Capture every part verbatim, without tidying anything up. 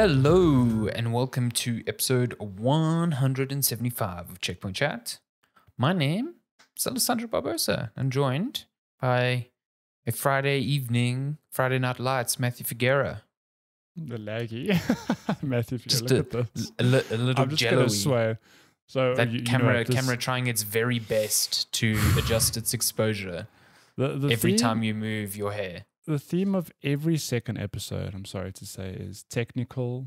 Hello and welcome to episode one hundred seventy-five of Checkpoint Chat. My name is Alessandro Barbosa. I'm joined by a Friday evening, Friday Night Lights, Matthew Figuera. The laggy. Matthew Figuera, look a, at this. A, li a little I'm just jello-y. Gonna swear. So that you, camera, you know, camera trying its very best to adjust its exposure the, the every theme? time you move your hair. The theme of every second episode, I'm sorry to say, is technical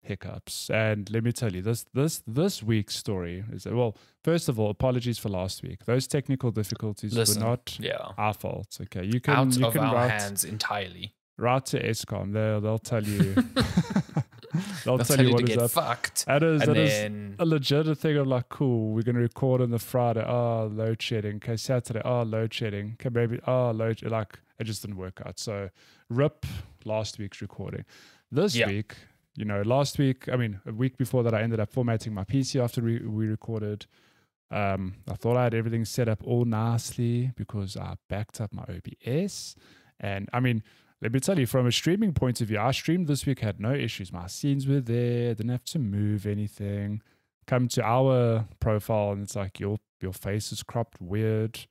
hiccups. And let me tell you, this this this week's story is, well, first of all, apologies for last week. Those technical difficulties Listen, were not yeah. our fault. Okay, you can out you of can our route, hands entirely. Route to Escom. They'll they'll tell you. they'll, they'll tell, tell you what to is get up. Fucked. That is, and that then... is a legit thing of like, cool, we're gonna record on the Friday. Oh, load shedding. Okay, Saturday. Oh, load shedding. Okay, maybe. Oh, load shedding. Like. It just didn't work out. So rip last week's recording. This yeah. week, you know, last week, I mean, a week before that, I ended up formatting my P C after we, we recorded. Um, I thought I had everything set up all nicely because I backed up my O B S. And I mean, let me tell you, from a streaming point of view, I streamed this week, had no issues. My scenes were there. Didn't have to move anything. Come to our profile and it's like, your, your face is cropped weird.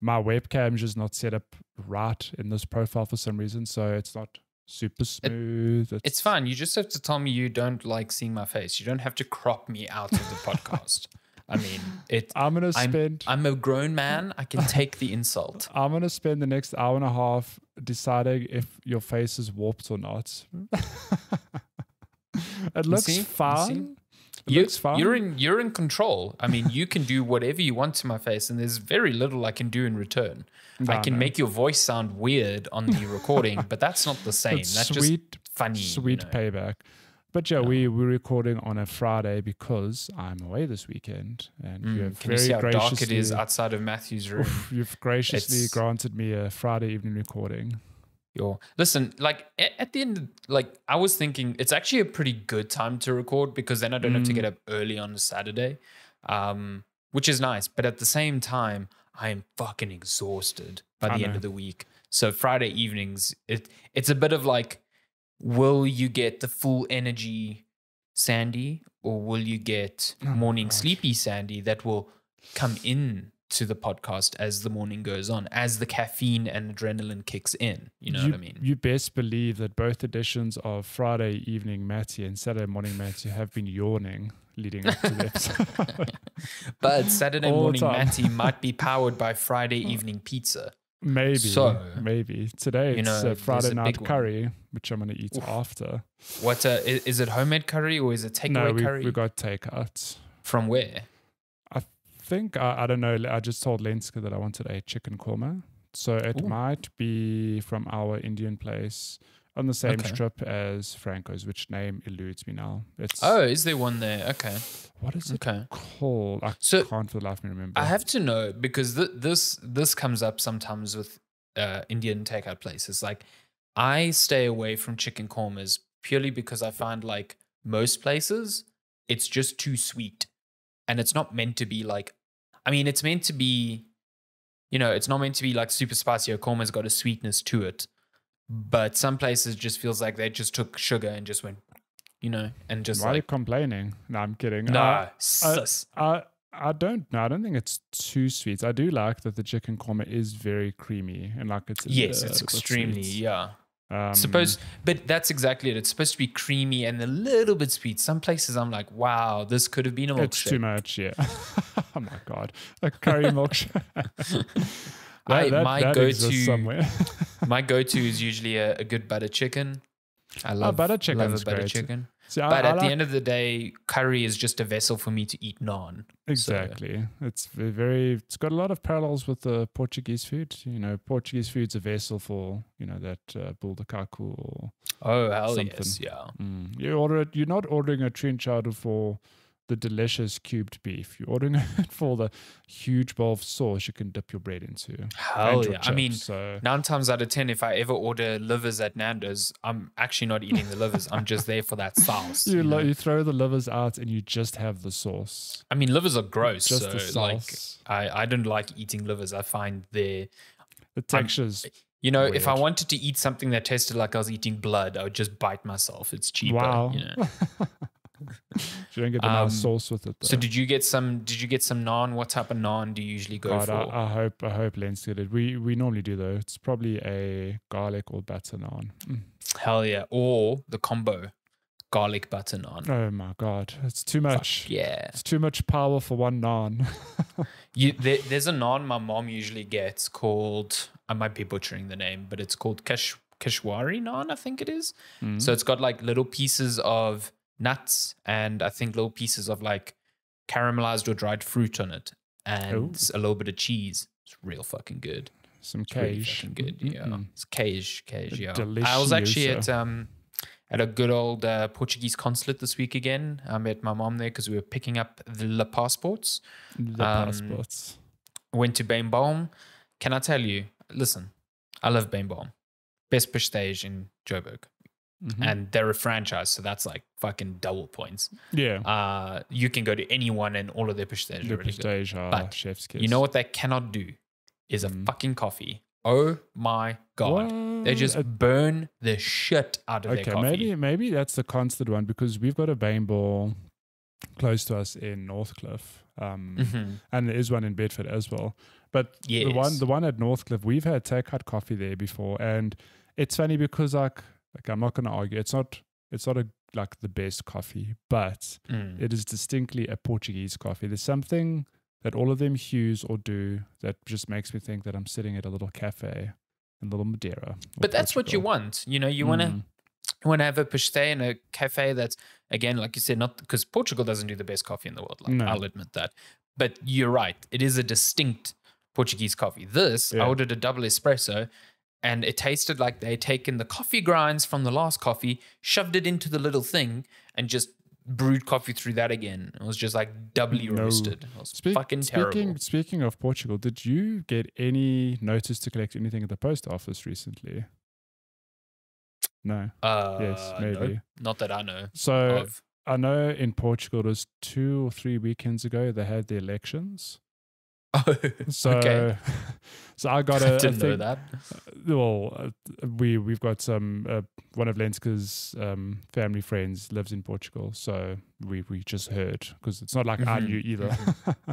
My webcam is just not set up right in this profile for some reason, so it's not super smooth. It, it's, it's fine. You just have to tell me you don't like seeing my face. You don't have to crop me out of the podcast. I mean, it. I'm gonna spend. I'm, I'm a grown man. I can take the insult. I'm gonna spend the next hour and a half deciding if your face is warped or not. It looks you fine. You, you're in you're in control. I mean, you can do whatever you want to my face, and there's very little I can do in return. No, I can no. make your voice sound weird on the recording, but that's not the same. It's that's sweet, just funny. Sweet you know? payback. But yeah, no. we we're recording on a Friday because I'm away this weekend, and mm, you have can very you see how dark it is outside of Matthew's room? Oof, you've graciously it's, granted me a Friday evening recording. Your listen, like at the end, like I was thinking, it's actually a pretty good time to record because then I don't mm. have to get up early on a Saturday, um, which is nice. But at the same time, I am fucking exhausted by I the know. end of the week. So Friday evenings, it it's a bit of like, will you get the full energy, Sandy, or will you get oh morning sleepy Sandy that will come in to the podcast as the morning goes on, as the caffeine and adrenaline kicks in. You know you, what I mean? You best believe that both editions of Friday evening Matty and Saturday morning Matty have been yawning leading up to this. But Saturday All morning Matty might be powered by Friday evening pizza. Maybe. So, maybe. Today it's you know, a Friday a night curry, one. which I'm going to eat Oof. after. What a, is, is it homemade curry or is it takeaway no, we, curry? we got takeout. From where? think I, I don't know I just told Lenska that I wanted a chicken korma, so it Ooh. might be from our Indian place on the same okay. strip as Franco's, which name eludes me now. It's oh is there one there okay what is it okay. called? I so can't for the life of me remember. I have to know because th this this comes up sometimes with uh Indian takeout places. Like I stay away from chicken kormas purely because I find like most places it's just too sweet, and it's not meant to be like, I mean, it's meant to be, you know, it's not meant to be like super spicy. Or korma's got a sweetness to it. But some places just feels like they just took sugar and just went, you know, and just Why like, are you complaining? No, I'm kidding. No, I, sus. I, I, I don't know. I don't think it's too sweet. I do like that the chicken korma is very creamy. And like it's- Yes, uh, it's extremely, sweet. yeah. Um, Suppose, but that's exactly it. It's supposed to be creamy and a little bit sweet. Some places I'm like, wow, this could have been a milkshake. It's too much, yeah. Oh my God. A curry milkshake. I, that, my, that go to, my go-to is usually a, a good butter chicken. I love oh, butter chicken. Love a butter great. chicken. See, I, but I at like, the end of the day, curry is just a vessel for me to eat naan. Exactly. So. It's very, it's got a lot of parallels with the Portuguese food. You know, Portuguese food's a vessel for, you know, that uh, bull de caco or Oh, hell something. yes, yeah. Mm. You order it, you're not ordering a trinchado for the delicious cubed beef. You're ordering it for the huge bowl of sauce you can dip your bread into. Hell yeah. Chips, I mean, so. nine times out of ten, if I ever order livers at Nando's, I'm actually not eating the livers. I'm just there for that sauce. You, you, know? you throw the livers out and you just have the sauce. I mean, livers are gross. Just so the sauce. Like, I, I don't like eating livers. I find they're... The textures. I'm, You know, weird. If I wanted to eat something that tasted like I was eating blood, I would just bite myself. It's cheaper. Wow. You know? You don't get the um, nice sauce with it though. So did you get some? Did you get some naan? What type of naan do you usually go God, for? I, I hope I hope Lenska did it. We we normally do though. It's probably a garlic or butter naan. Mm. Hell yeah! Or the combo, garlic butter naan. Oh my God, it's too much. Fuck yeah, it's too much power for one naan. you there, there's a naan my mom usually gets called. I might be butchering the name, but it's called Kash, Kashwari naan. I think it is. Mm. So it's got like little pieces of nuts and I think little pieces of like caramelized or dried fruit on it, and Ooh. a little bit of cheese. It's real fucking good. Some it's cage, really good. Mm-mm. Yeah, it's cage, cage. Yeah, delicious. I was actually at um at a good old uh, Portuguese consulate this week again. I met my mom there because we were picking up the la passports. The um, passports. Went to Bainbom. Can I tell you? Listen, I love Bainbom. Best pastéis in Joburg. Mm-hmm. And they're a franchise, so that's like fucking double points. Yeah. Uh, you can go to anyone and all of their pastéis are really good. But chef's kiss. You know what they cannot do is a mm. fucking coffee. Oh my God. What? They just burn the shit out of okay, their coffee. Maybe, maybe that's the constant one because we've got a Bainball close to us in Northcliffe. Um, mm-hmm. And there is one in Bedford as well. But yes. the one the one at Northcliffe, we've had take-out coffee there before. And it's funny because like... Like I'm not going to argue. It's not. It's not a, like the best coffee, but mm. it is distinctly a Portuguese coffee. There's something that all of them use or do that just makes me think that I'm sitting at a little cafe in little Madeira. But that's Portugal. What you want. You know, you mm. want to want to have a pastel in a cafe that's again, like you said, not because Portugal doesn't do the best coffee in the world. Like no. I'll admit that. But you're right. It is a distinct Portuguese coffee. This yeah. I ordered a double espresso. And it tasted like they had taken the coffee grinds from the last coffee, shoved it into the little thing, and just brewed coffee through that again. It was just like doubly no. roasted. It was Spe fucking terrible. Speaking, speaking of Portugal, did you get any notice to collect anything at the post office recently? No. Uh, yes, maybe. No, not that I know. So of. I know in Portugal, it was two or three weekends ago, they had the elections. Oh, so, okay. So I got a. I didn't a know that. Well, we we've got some. Uh, one of Lenska's um, family friends lives in Portugal, so we we just heard because it's not like mm-hmm. I knew either. Mm-hmm.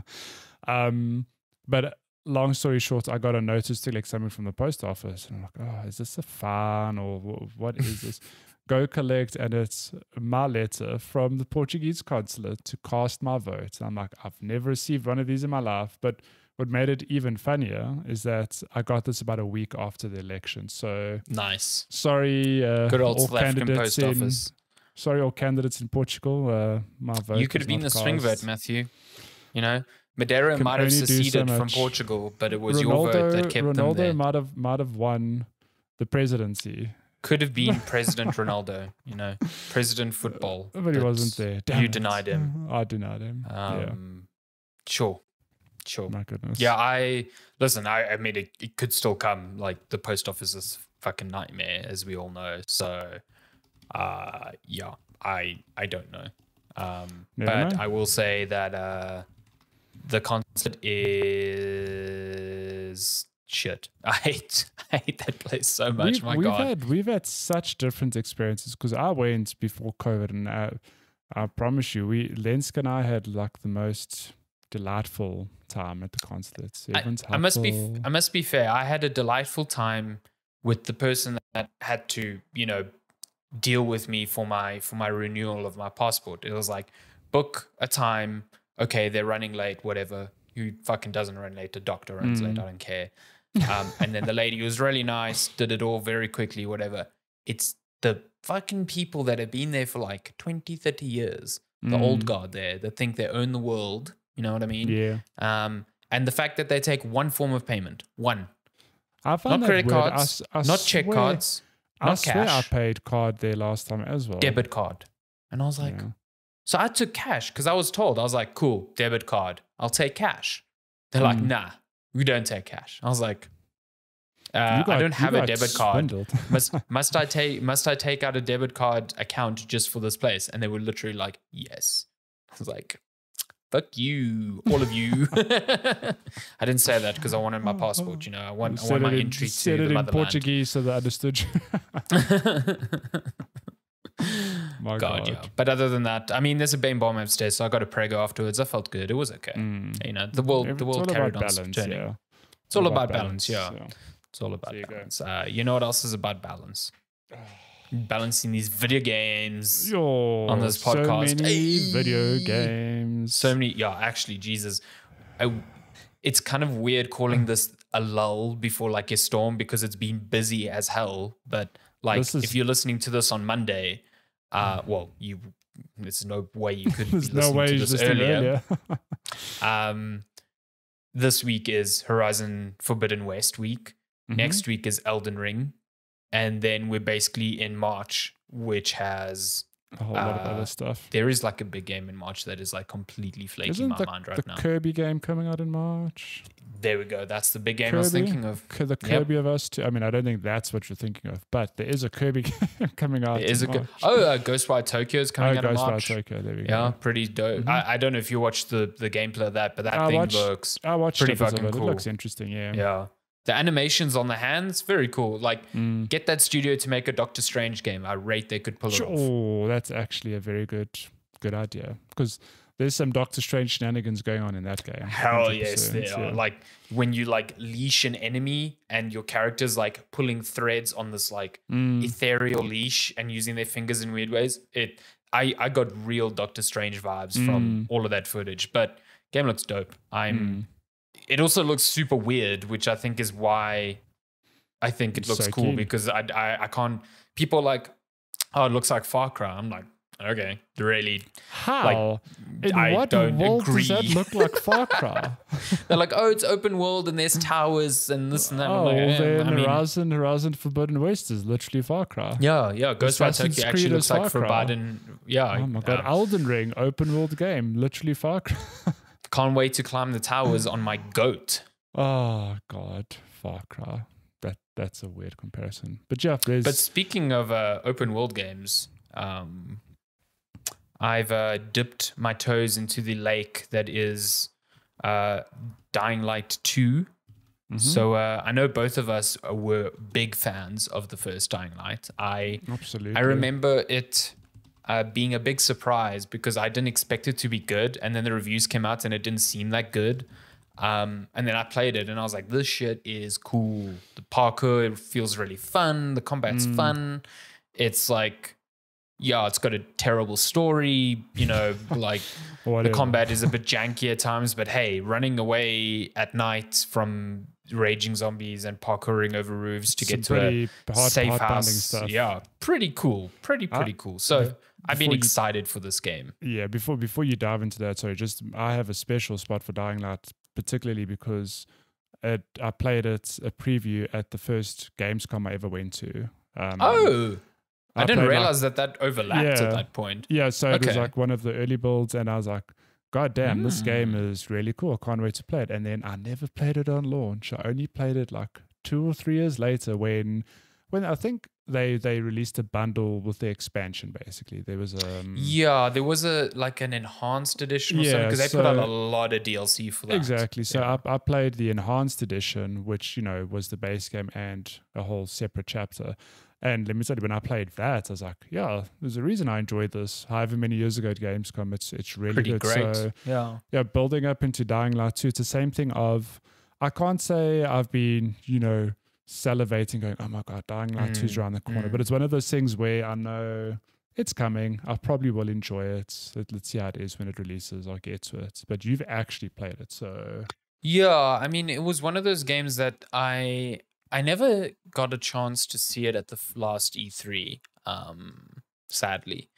um, but long story short, I got a notice to collect something from the post office, and I'm like, oh, is this a fan or what is this? Go collect, and it's my letter from the Portuguese consulate to cast my vote. And I'm like, I've never received one of these in my life. But what made it even funnier is that I got this about a week after the election. So nice. Sorry, uh, good old South African post office. Sorry, all candidates in Portugal. Uh, my vote. You could have been the swing vote, Matthew. You know. Madeira might have seceded from Portugal, but it was your vote that kept them there. Ronaldo might have might have won the presidency. Could have been President Ronaldo, you know, President Football. But he wasn't there. Damn you it. Denied him. I denied him. Um, yeah. Sure. Sure. My goodness. Yeah, I, listen, I, I mean, it, it could still come. Like, the post office is a fucking nightmare, as we all know. So, uh, yeah, I I don't know. Um, but know. I will say that uh, the concept is... Shit, I hate I hate that place so much. We've, my we've God, had, we've had such different experiences because I went before COVID, and I, I promise you, we Lenska and I had like the most delightful time at the consulates. I, I must be I must be fair. I had a delightful time with the person that had to you know deal with me for my for my renewal of my passport. It was like book a time. Okay, they're running late. Whatever. Who fucking doesn't run late? The doctor runs mm. late. I don't care. Um, and then the lady was really nice, did it all very quickly, whatever. It's the fucking people that have been there for like twenty, thirty years, the mm. old guard there, that think they own the world. You know what I mean? Yeah. Um, and the fact that they take one form of payment, one. I found not credit weird. cards, I, I not swear, check cards, I not swear cash. I paid card there last time as well. Debit card. And I was like, yeah. So I took cash because I was told, I was like, cool, debit card. I'll take cash. They're mm. like, nah, we don't take cash. I was like, uh, got, I don't have a debit swindled. card. must, must, I take, must I take out a debit card account just for this place? And they were literally like, yes. I was like, Fuck you, all of you. I didn't say that because I wanted my passport, you know. I want, I want my entry to the motherland. You said it in Portuguese so that I understood you. My God, God, yeah. But other than that, I mean, there's a Bainbom upstairs, so I got a prego afterwards. I felt good. It was okay. Mm. You know, the world, it's the world carried on. Balance, yeah. It's all about balance, yeah. It's all about balance. Uh, you know what else is about balance? Balancing these video games oh, on this podcast. So many hey. video games. So many. Yeah, actually, Jesus. I, it's kind of weird calling this a lull before like a storm because it's been busy as hell, but... Like is, if you're listening to this on Monday, uh, well, you there's no way you could be listening no way to this earlier. earlier. um, this week is Horizon Forbidden West week. Mm-hmm. Next week is Elden Ring, and then we're basically in March, which has a whole uh, lot of other stuff. There is like a big game in March that is like completely flaking Isn't my the, mind right the now. The Kirby game coming out in March. There we go. That's the big game Kirby? I was thinking of. The Kirby yep. of us too. I mean, I don't think that's what you're thinking of, but there is a Kirby game coming out. There is in a March. Oh, uh, Ghostwire Tokyo is coming oh, out in March. Ghostwire Tokyo. There we go. Yeah, pretty dope. Mm-hmm. I, I don't know if you watched the the gameplay of that, but that I thing watched, looks I watched pretty fucking cool. It looks interesting. Yeah. Yeah. The animations on the hands, very cool. Like, mm. get that studio to make a Doctor Strange game. I rate they could pull it oh, off. Oh, that's actually a very good good idea because. There's some Doctor Strange shenanigans going on in that game. Hell yes, there yeah. are. Like when you like leash an enemy and your character's like pulling threads on this like mm. ethereal leash and using their fingers in weird ways. It, I, I got real Doctor Strange vibes mm. from all of that footage. But game looks dope. I'm. Mm. It also looks super weird, which I think is why I think it it's looks so cool keen. because I, I I can't. People are like, oh, it looks like Far Cry. I'm like. Okay, really? How? Like, in I what don't world agree. Does that look like Far Cry? They're like, oh, it's open world and there's towers and this and that. Oh, like, eh, then I mean, Horizon, Horizon Forbidden West is literally Far Cry. Yeah, yeah. Ghostwire Tokyo actually looks like Forbidden. Yeah. Oh my God, um, Elden Ring, open world game, literally Far Cry. Can't wait to climb the towers on my goat. Oh God, Far Cry. That that's a weird comparison. But Jeff, there's. But speaking of uh, open world games. Um, I've uh, dipped my toes into the lake that is uh, Dying Light two. Mm-hmm. So uh, I know both of us were big fans of the first Dying Light. I Absolutely. I remember it uh, being a big surprise because I didn't expect it to be good. And then the reviews came out and it didn't seem that good. Um, and then I played it and I was like, this shit is cool. The parkour, it feels really fun. The combat's mm. fun. It's like... Yeah, it's got a terrible story, you know, like the combat is a bit janky at times, but hey, running away at night from raging zombies and parkouring over roofs to Some get to a hard, safe hard house. Stuff. Yeah, pretty cool. Pretty, pretty uh, cool. So before I've been excited you, for this game. Yeah, before before you dive into that, sorry, just I have a special spot for Dying Light, particularly because it, I played it a preview at the first Gamescom I ever went to. Um, oh, I, I didn't realize like, that that overlapped yeah, at that point. Yeah, so okay. it was like one of the early builds and I was like, God damn, mm. this game is really cool. I can't wait to play it. And then I never played it on launch. I only played it like two or three years later when when I think they they released a bundle with the expansion basically. There was a... Um, yeah, there was a like an enhanced edition or yeah, something because they so, put out a lot of D L C for that. Exactly. So yeah. I, I played the enhanced edition, which, you know, was the base game and a whole separate chapter. And let me tell you, when I played that, I was like, yeah, there's a reason I enjoyed this however many years ago at Gamescom. It's it's really Pretty good. Great. So, yeah. yeah, building up into Dying Light two, it's the same thing of, I can't say I've been, you know, salivating, going, oh my God, Dying Light two is around the corner. Mm. But it's one of those things where I know it's coming. I probably will enjoy it. Let's see how it is when it releases. I'll get to it. But you've actually played it, so. Yeah, I mean, it was one of those games that I... I never got a chance to see it at the last E three, um, sadly.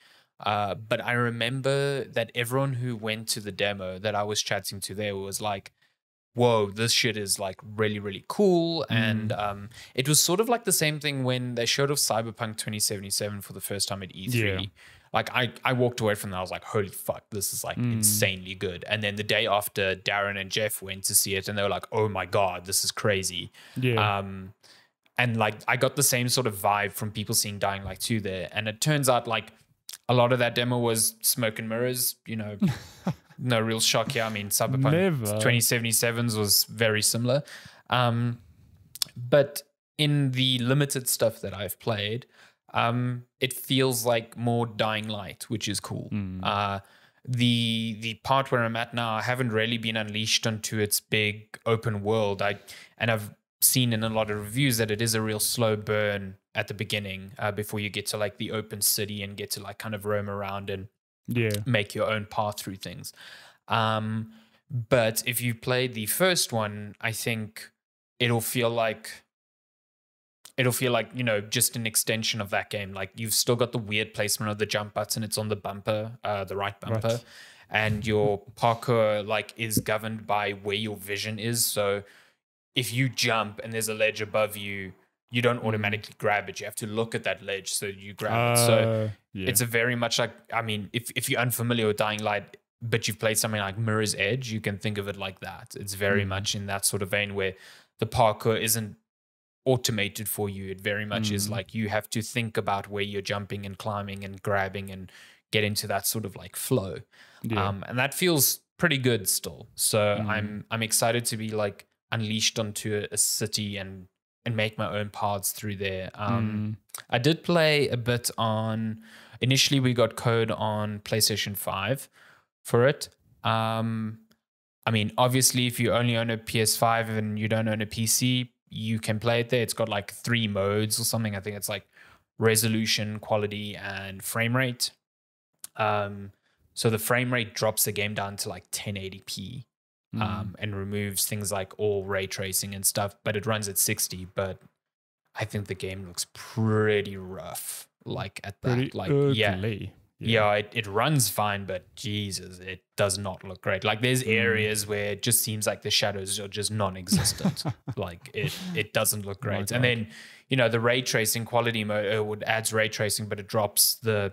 Uh, but I remember that everyone who went to the demo that I was chatting to there was like, whoa, this shit is like really, really cool. Mm. And um, it was sort of like the same thing when they showed off Cyberpunk twenty seventy-seven for the first time at E three. Yeah. Like I, I walked away from that. I was like, holy fuck, this is like mm. insanely good. And then the day after, Darren and Jeff went to see it and they were like, oh my God, this is crazy. Yeah. Um, and like, I got the same sort of vibe from people seeing Dying Light two there. And it turns out like a lot of that demo was smoke and mirrors, you know. No real shock here. I mean, Cyberpunk twenty seventy-sevens was very similar. Um, but in the limited stuff that I've played, um, it feels like more Dying Light, which is cool. Mm. Uh, the the part where I'm at now, I haven't really been unleashed onto its big open world. I and I've seen in a lot of reviews that it is a real slow burn at the beginning uh, before you get to like the open city and get to like kind of roam around and yeah, make your own path through things. Um, but if you played the first one, I think it'll feel like it'll feel like, you know, just an extension of that game. Like you've still got the weird placement of the jump button. It's on the bumper, uh, the right bumper. Right. And your parkour like is governed by where your vision is. So if you jump and there's a ledge above you, you don't automatically grab it. You have to look at that ledge, so you grab uh, it. So yeah. It's a very much like, I mean, if, if you're unfamiliar with Dying Light, but you've played something like Mirror's Edge, you can think of it like that. It's very mm. much in that sort of vein where the parkour isn't automated for you. It very much mm. is like you have to think about where you're jumping and climbing and grabbing and get into that sort of like flow. Yeah. Um, and that feels pretty good still. So mm. I'm I'm excited to be like unleashed onto a, a city and and make my own paths through there. Um, mm. I did play a bit on, initially we got code on PlayStation five for it. Um, I mean, obviously if you only own a P S five and you don't own a P C, you can play it there. It's got like three modes or something. I think it's like resolution, quality, and frame rate. Um, so the frame rate drops the game down to like ten eighty p. Mm. Um, and removes things like all ray tracing and stuff, but it runs at sixty. But I think the game looks pretty rough, like at that, pretty like ugly. yeah, yeah, yeah it, it runs fine, but Jesus, it does not look great. Like there's areas mm. where it just seems like the shadows are just non-existent. Like it, it doesn't look great. Oh and then, you know, the ray tracing quality mode adds ray tracing, but it drops the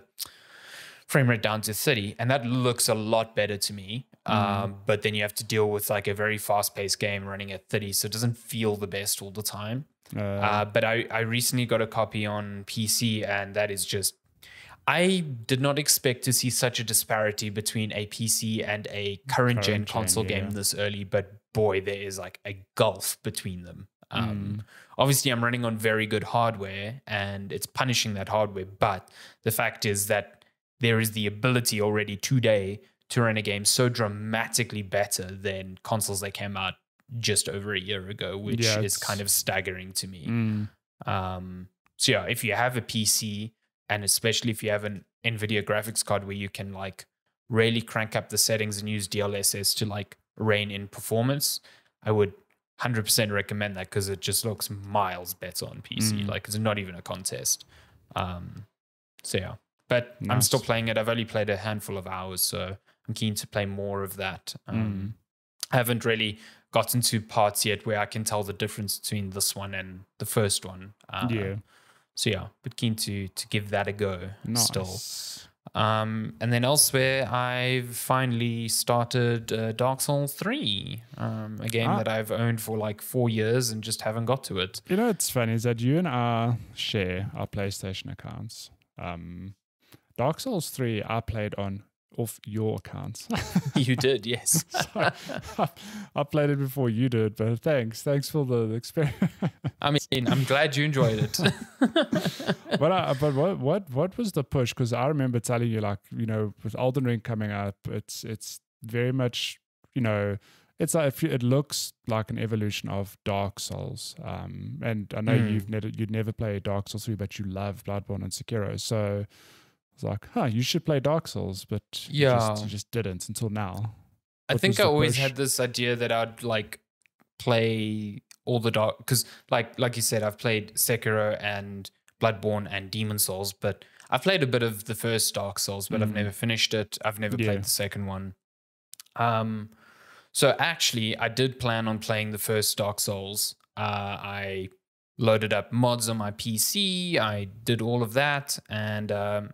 frame rate down to thirty, and that looks a lot better to me. Um, mm. But then you have to deal with like a very fast-paced game running at thirty, so it doesn't feel the best all the time. Uh, uh, but I, I recently got a copy on P C, and that is just... I did not expect to see such a disparity between a P C and a current-gen current console gen, yeah. game this early, but boy, there is like a gulf between them. Um, mm. Obviously, I'm running on very good hardware, and it's punishing that hardware, but the fact is that there is the ability already today to run a game so dramatically better than consoles that came out just over a year ago, which yeah, is kind of staggering to me. Mm. Um, so yeah, if you have a P C, and especially if you have an NVIDIA graphics card where you can like really crank up the settings and use D L S S to like rein in performance, I would one hundred percent recommend that, because it just looks miles better on P C. Mm. Like it's not even a contest. Um, so yeah, but nice. I'm still playing it. I've only played a handful of hours, so I'm keen to play more of that. Um, mm. I haven't really gotten to parts yet where I can tell the difference between this one and the first one. Um, yeah. So yeah, but keen to to give that a go nice. still. Um, and then elsewhere, I've finally started uh, Dark Souls three, um, a game ah. that I've owned for like four years and just haven't got to it. You know, it's funny is that you and I share our PlayStation accounts. Um, Dark Souls three, I played on off your accounts. You did, yes. Sorry, I, I played it before you did, but thanks. Thanks for the experience. I mean, I'm glad you enjoyed it. But I, but what what what was the push? Because I remember telling you, like, you know, with Elden Ring coming up, it's it's very much, you know, it's like it looks like an evolution of Dark Souls. Um, and I know mm. you've never you'd never played Dark Souls three, but you love Bloodborne and Sekiro, so. It's like, huh, you should play Dark Souls, but yeah. you, just, you just didn't until now. What I think I always push? had this idea that I'd like play all the Dark, because like like you said, I've played Sekiro and Bloodborne and Demon Souls, but I've played a bit of the first Dark Souls, but mm. I've never finished it. I've never yeah. played the second one. Um, so actually, I did plan on playing the first Dark Souls. Uh, I loaded up mods on my P C. I did all of that, and um,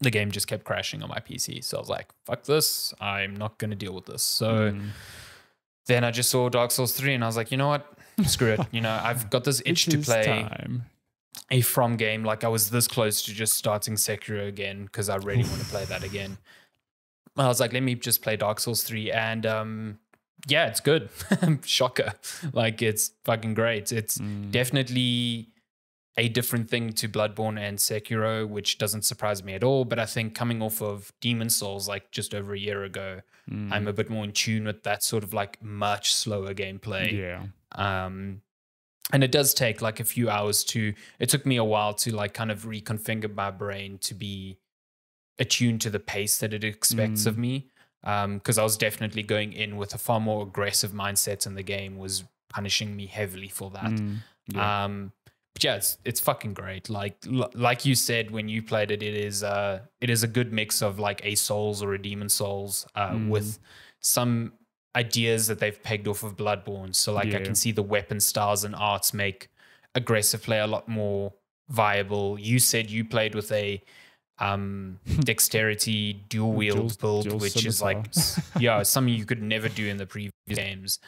the game just kept crashing on my P C. So I was like, fuck this. I'm not going to deal with this. So mm. then I just saw Dark Souls three and I was like, you know what? Screw it. You know, I've got this itch it to play. Time. a From game. Like, I was this close to just starting Sekiro again because I really want to play that again. I was like, let me just play Dark Souls three, and um, yeah, it's good. Shocker. Like, it's fucking great. It's mm. definitely a different thing to Bloodborne and Sekiro, which doesn't surprise me at all. But I think coming off of Demon Souls, like just over a year ago, mm. I'm a bit more in tune with that sort of like much slower gameplay. Yeah. Um, and it does take like a few hours to, it took me a while to like kind of reconfigure my brain to be attuned to the pace that it expects mm. of me. Um, because I was definitely going in with a far more aggressive mindset, and the game was punishing me heavily for that. Mm. Yeah. Um, but yeah, it's, it's fucking great. Like, l like you said, when you played it, it is, uh, it is a good mix of like a Souls or a Demon Souls, uh, mm. with some ideas that they've pegged off of Bloodborne. So like, yeah. I can see the weapon styles and arts make aggressive play a lot more viable. You said you played with a um dexterity dual wield build, dual which is like yeah something you could never do in the previous games.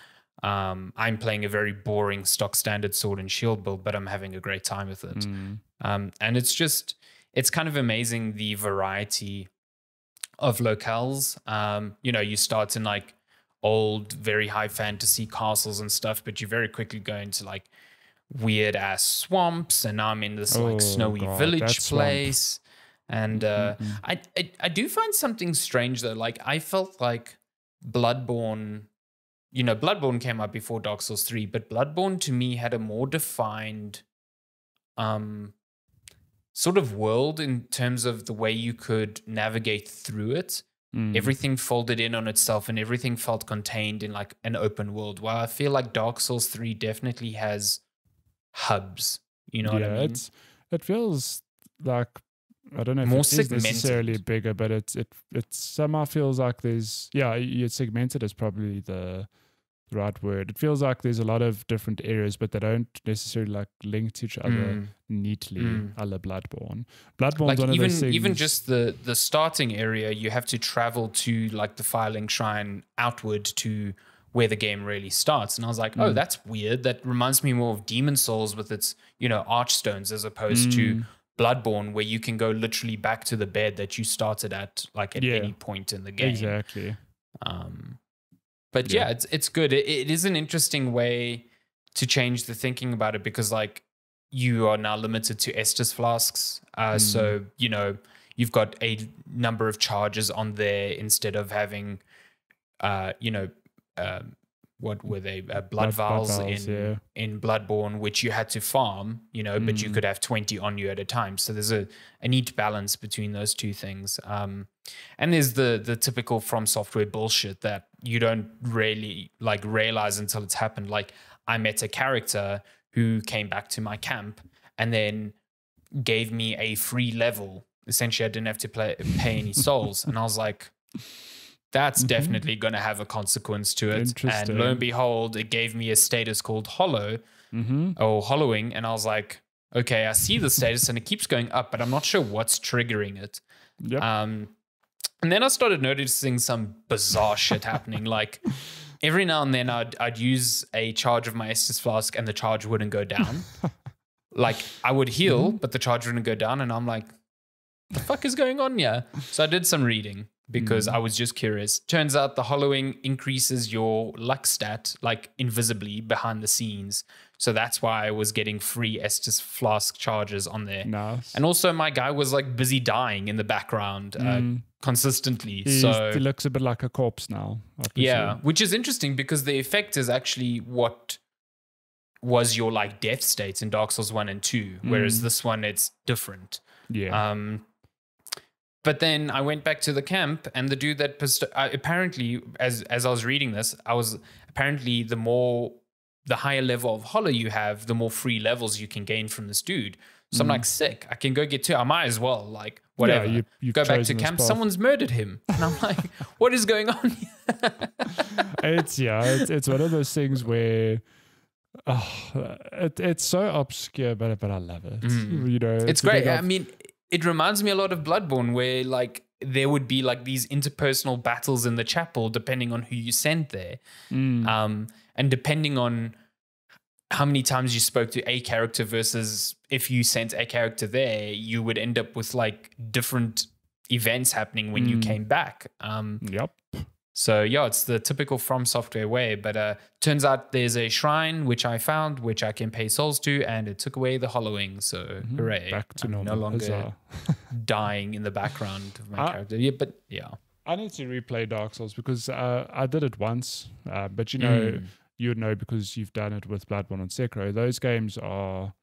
um I'm playing a very boring stock standard Sword and Shield build, but I'm having a great time with it. mm. Um and it's just, it's kind of amazing the variety of locales. Um you know, you start in like old very high fantasy castles and stuff, but you very quickly go into like weird ass swamps, and now I'm in this oh, like snowy God, village place swamp. And uh, mm-hmm. I, I I do find something strange though. Like, I felt like Bloodborne, you know, Bloodborne came out before Dark Souls three, but Bloodborne to me had a more defined um, sort of world in terms of the way you could navigate through it. Mm. Everything folded in on itself, and everything felt contained in like an open world. While I feel like Dark Souls three definitely has hubs. You know yeah, what I mean? It's, it feels like, I don't know if more it is necessarily bigger, but it's it it somehow feels like there's yeah you segmented is probably the right word. It feels like there's a lot of different areas, but they don't necessarily like link to each other mm. neatly. Mm. A la Bloodborne. Bloodborne's like one even, of those things. Even just the the starting area, you have to travel to like the Firelink Shrine outward to where the game really starts. And I was like, oh, mm. that's weird. That reminds me more of Demon Souls with its you know archstones as opposed mm. to Bloodborne, where you can go literally back to the bed that you started at, like at yeah, any point in the game. Exactly. Um, but yeah. yeah, it's it's good. It, it is an interesting way to change the thinking about it, because like you are now limited to Estus flasks. Uh, mm. So, you know, you've got a number of charges on there instead of having, uh, you know, uh, what were they? Uh, blood, blood vials blood valves, in, yeah. in Bloodborne, which you had to farm, you know, but mm. you could have twenty on you at a time. So there's a, a neat balance between those two things. Um, and there's the the typical From Software bullshit that you don't really like realize until it's happened. Like, I met a character who came back to my camp and then gave me a free level. Essentially, I didn't have to play, pay any souls. And I was like, that's mm-hmm. definitely going to have a consequence to it. And lo and behold, it gave me a status called hollow mm-hmm. or hollowing. And I was like, okay, I see the status and it keeps going up, but I'm not sure what's triggering it. Yep. Um, and then I started noticing some bizarre shit happening. Like, every now and then I'd, I'd use a charge of my Estus Flask and the charge wouldn't go down. Like, I would heal, mm-hmm. but the charge wouldn't go down. And I'm like, the fuck is going on here? So I did some reading, because mm. I was just curious. Turns out the hollowing increases your luck stat like invisibly behind the scenes. So that's why I was getting free Estus Flask charges on there. Nice. And also my guy was like busy dying in the background mm. uh, consistently. He's, so he looks a bit like a corpse now. Yeah, sure. Which is interesting because the effect is actually what was your like death states in Dark Souls one and two. Mm. Whereas this one, it's different. Yeah. Um, But then I went back to the camp, and the dude that past uh, apparently, as as I was reading this, I was apparently the more the higher level of hollow you have, the more free levels you can gain from this dude. So mm. I'm like, sick, I can go get two. I might as well, like, whatever. Yeah, you go back to camp. Path. Someone's murdered him, and I'm like, what is going on here? It's yeah, it's, it's one of those things where. Oh, it, it's so obscure, but but I love it. Mm. You know, it's, it's great. I mean. It reminds me a lot of Bloodborne, where like there would be like these interpersonal battles in the chapel depending on who you sent there. Mm. Um, and depending on how many times you spoke to a character versus if you sent a character there, you would end up with like different events happening when mm. you came back. Um, yep. So yeah, it's the typical From Software way, but uh, turns out there's a shrine which I found, which I can pay souls to, and it took away the hollowing. So mm-hmm. hooray! Back to I'm normal. No longer dying in the background of my I, character. Yeah, but yeah, I need to replay Dark Souls because uh, I did it once, uh, but you know, mm. you know because you've done it with Bloodborne and Sekiro. Those games are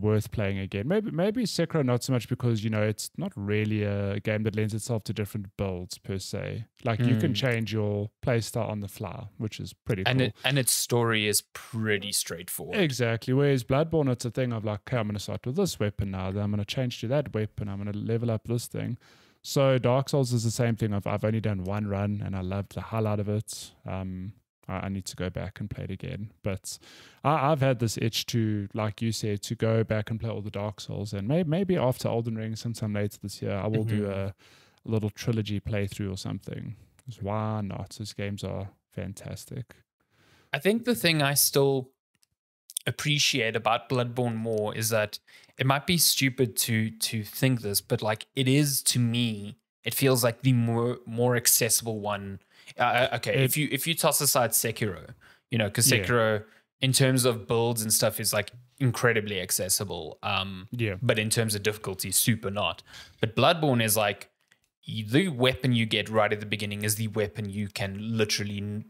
worth playing again. Maybe maybe Sekiro not so much because, you know, it's not really a game that lends itself to different builds per se. Like mm. you can change your playstyle on the fly, which is pretty and cool. It, and its story is pretty straightforward. Exactly. Whereas Bloodborne, it's a thing of like, okay, I'm going to start with this weapon now, then I'm going to change to that weapon, I'm going to level up this thing. So Dark Souls is the same thing. I've, I've only done one run and I loved the hell out of it. Um, I need to go back and play it again. But I, I've had this itch to, like you said, to go back and play all the Dark Souls. And may, maybe after Elden Ring, sometime later this year, I will mm-hmm. do a, a little trilogy playthrough or something. Because why not? Those games are fantastic. I think the thing I still appreciate about Bloodborne more is that it might be stupid to to think this, but like it is to me, it feels like the more more accessible one. Uh, okay, it, if you if you toss aside Sekiro, you know, because Sekiro, yeah. in terms of builds and stuff, is like incredibly accessible. Um, yeah. But in terms of difficulty, super not. But Bloodborne is like the weapon you get right at the beginning is the weapon you can literally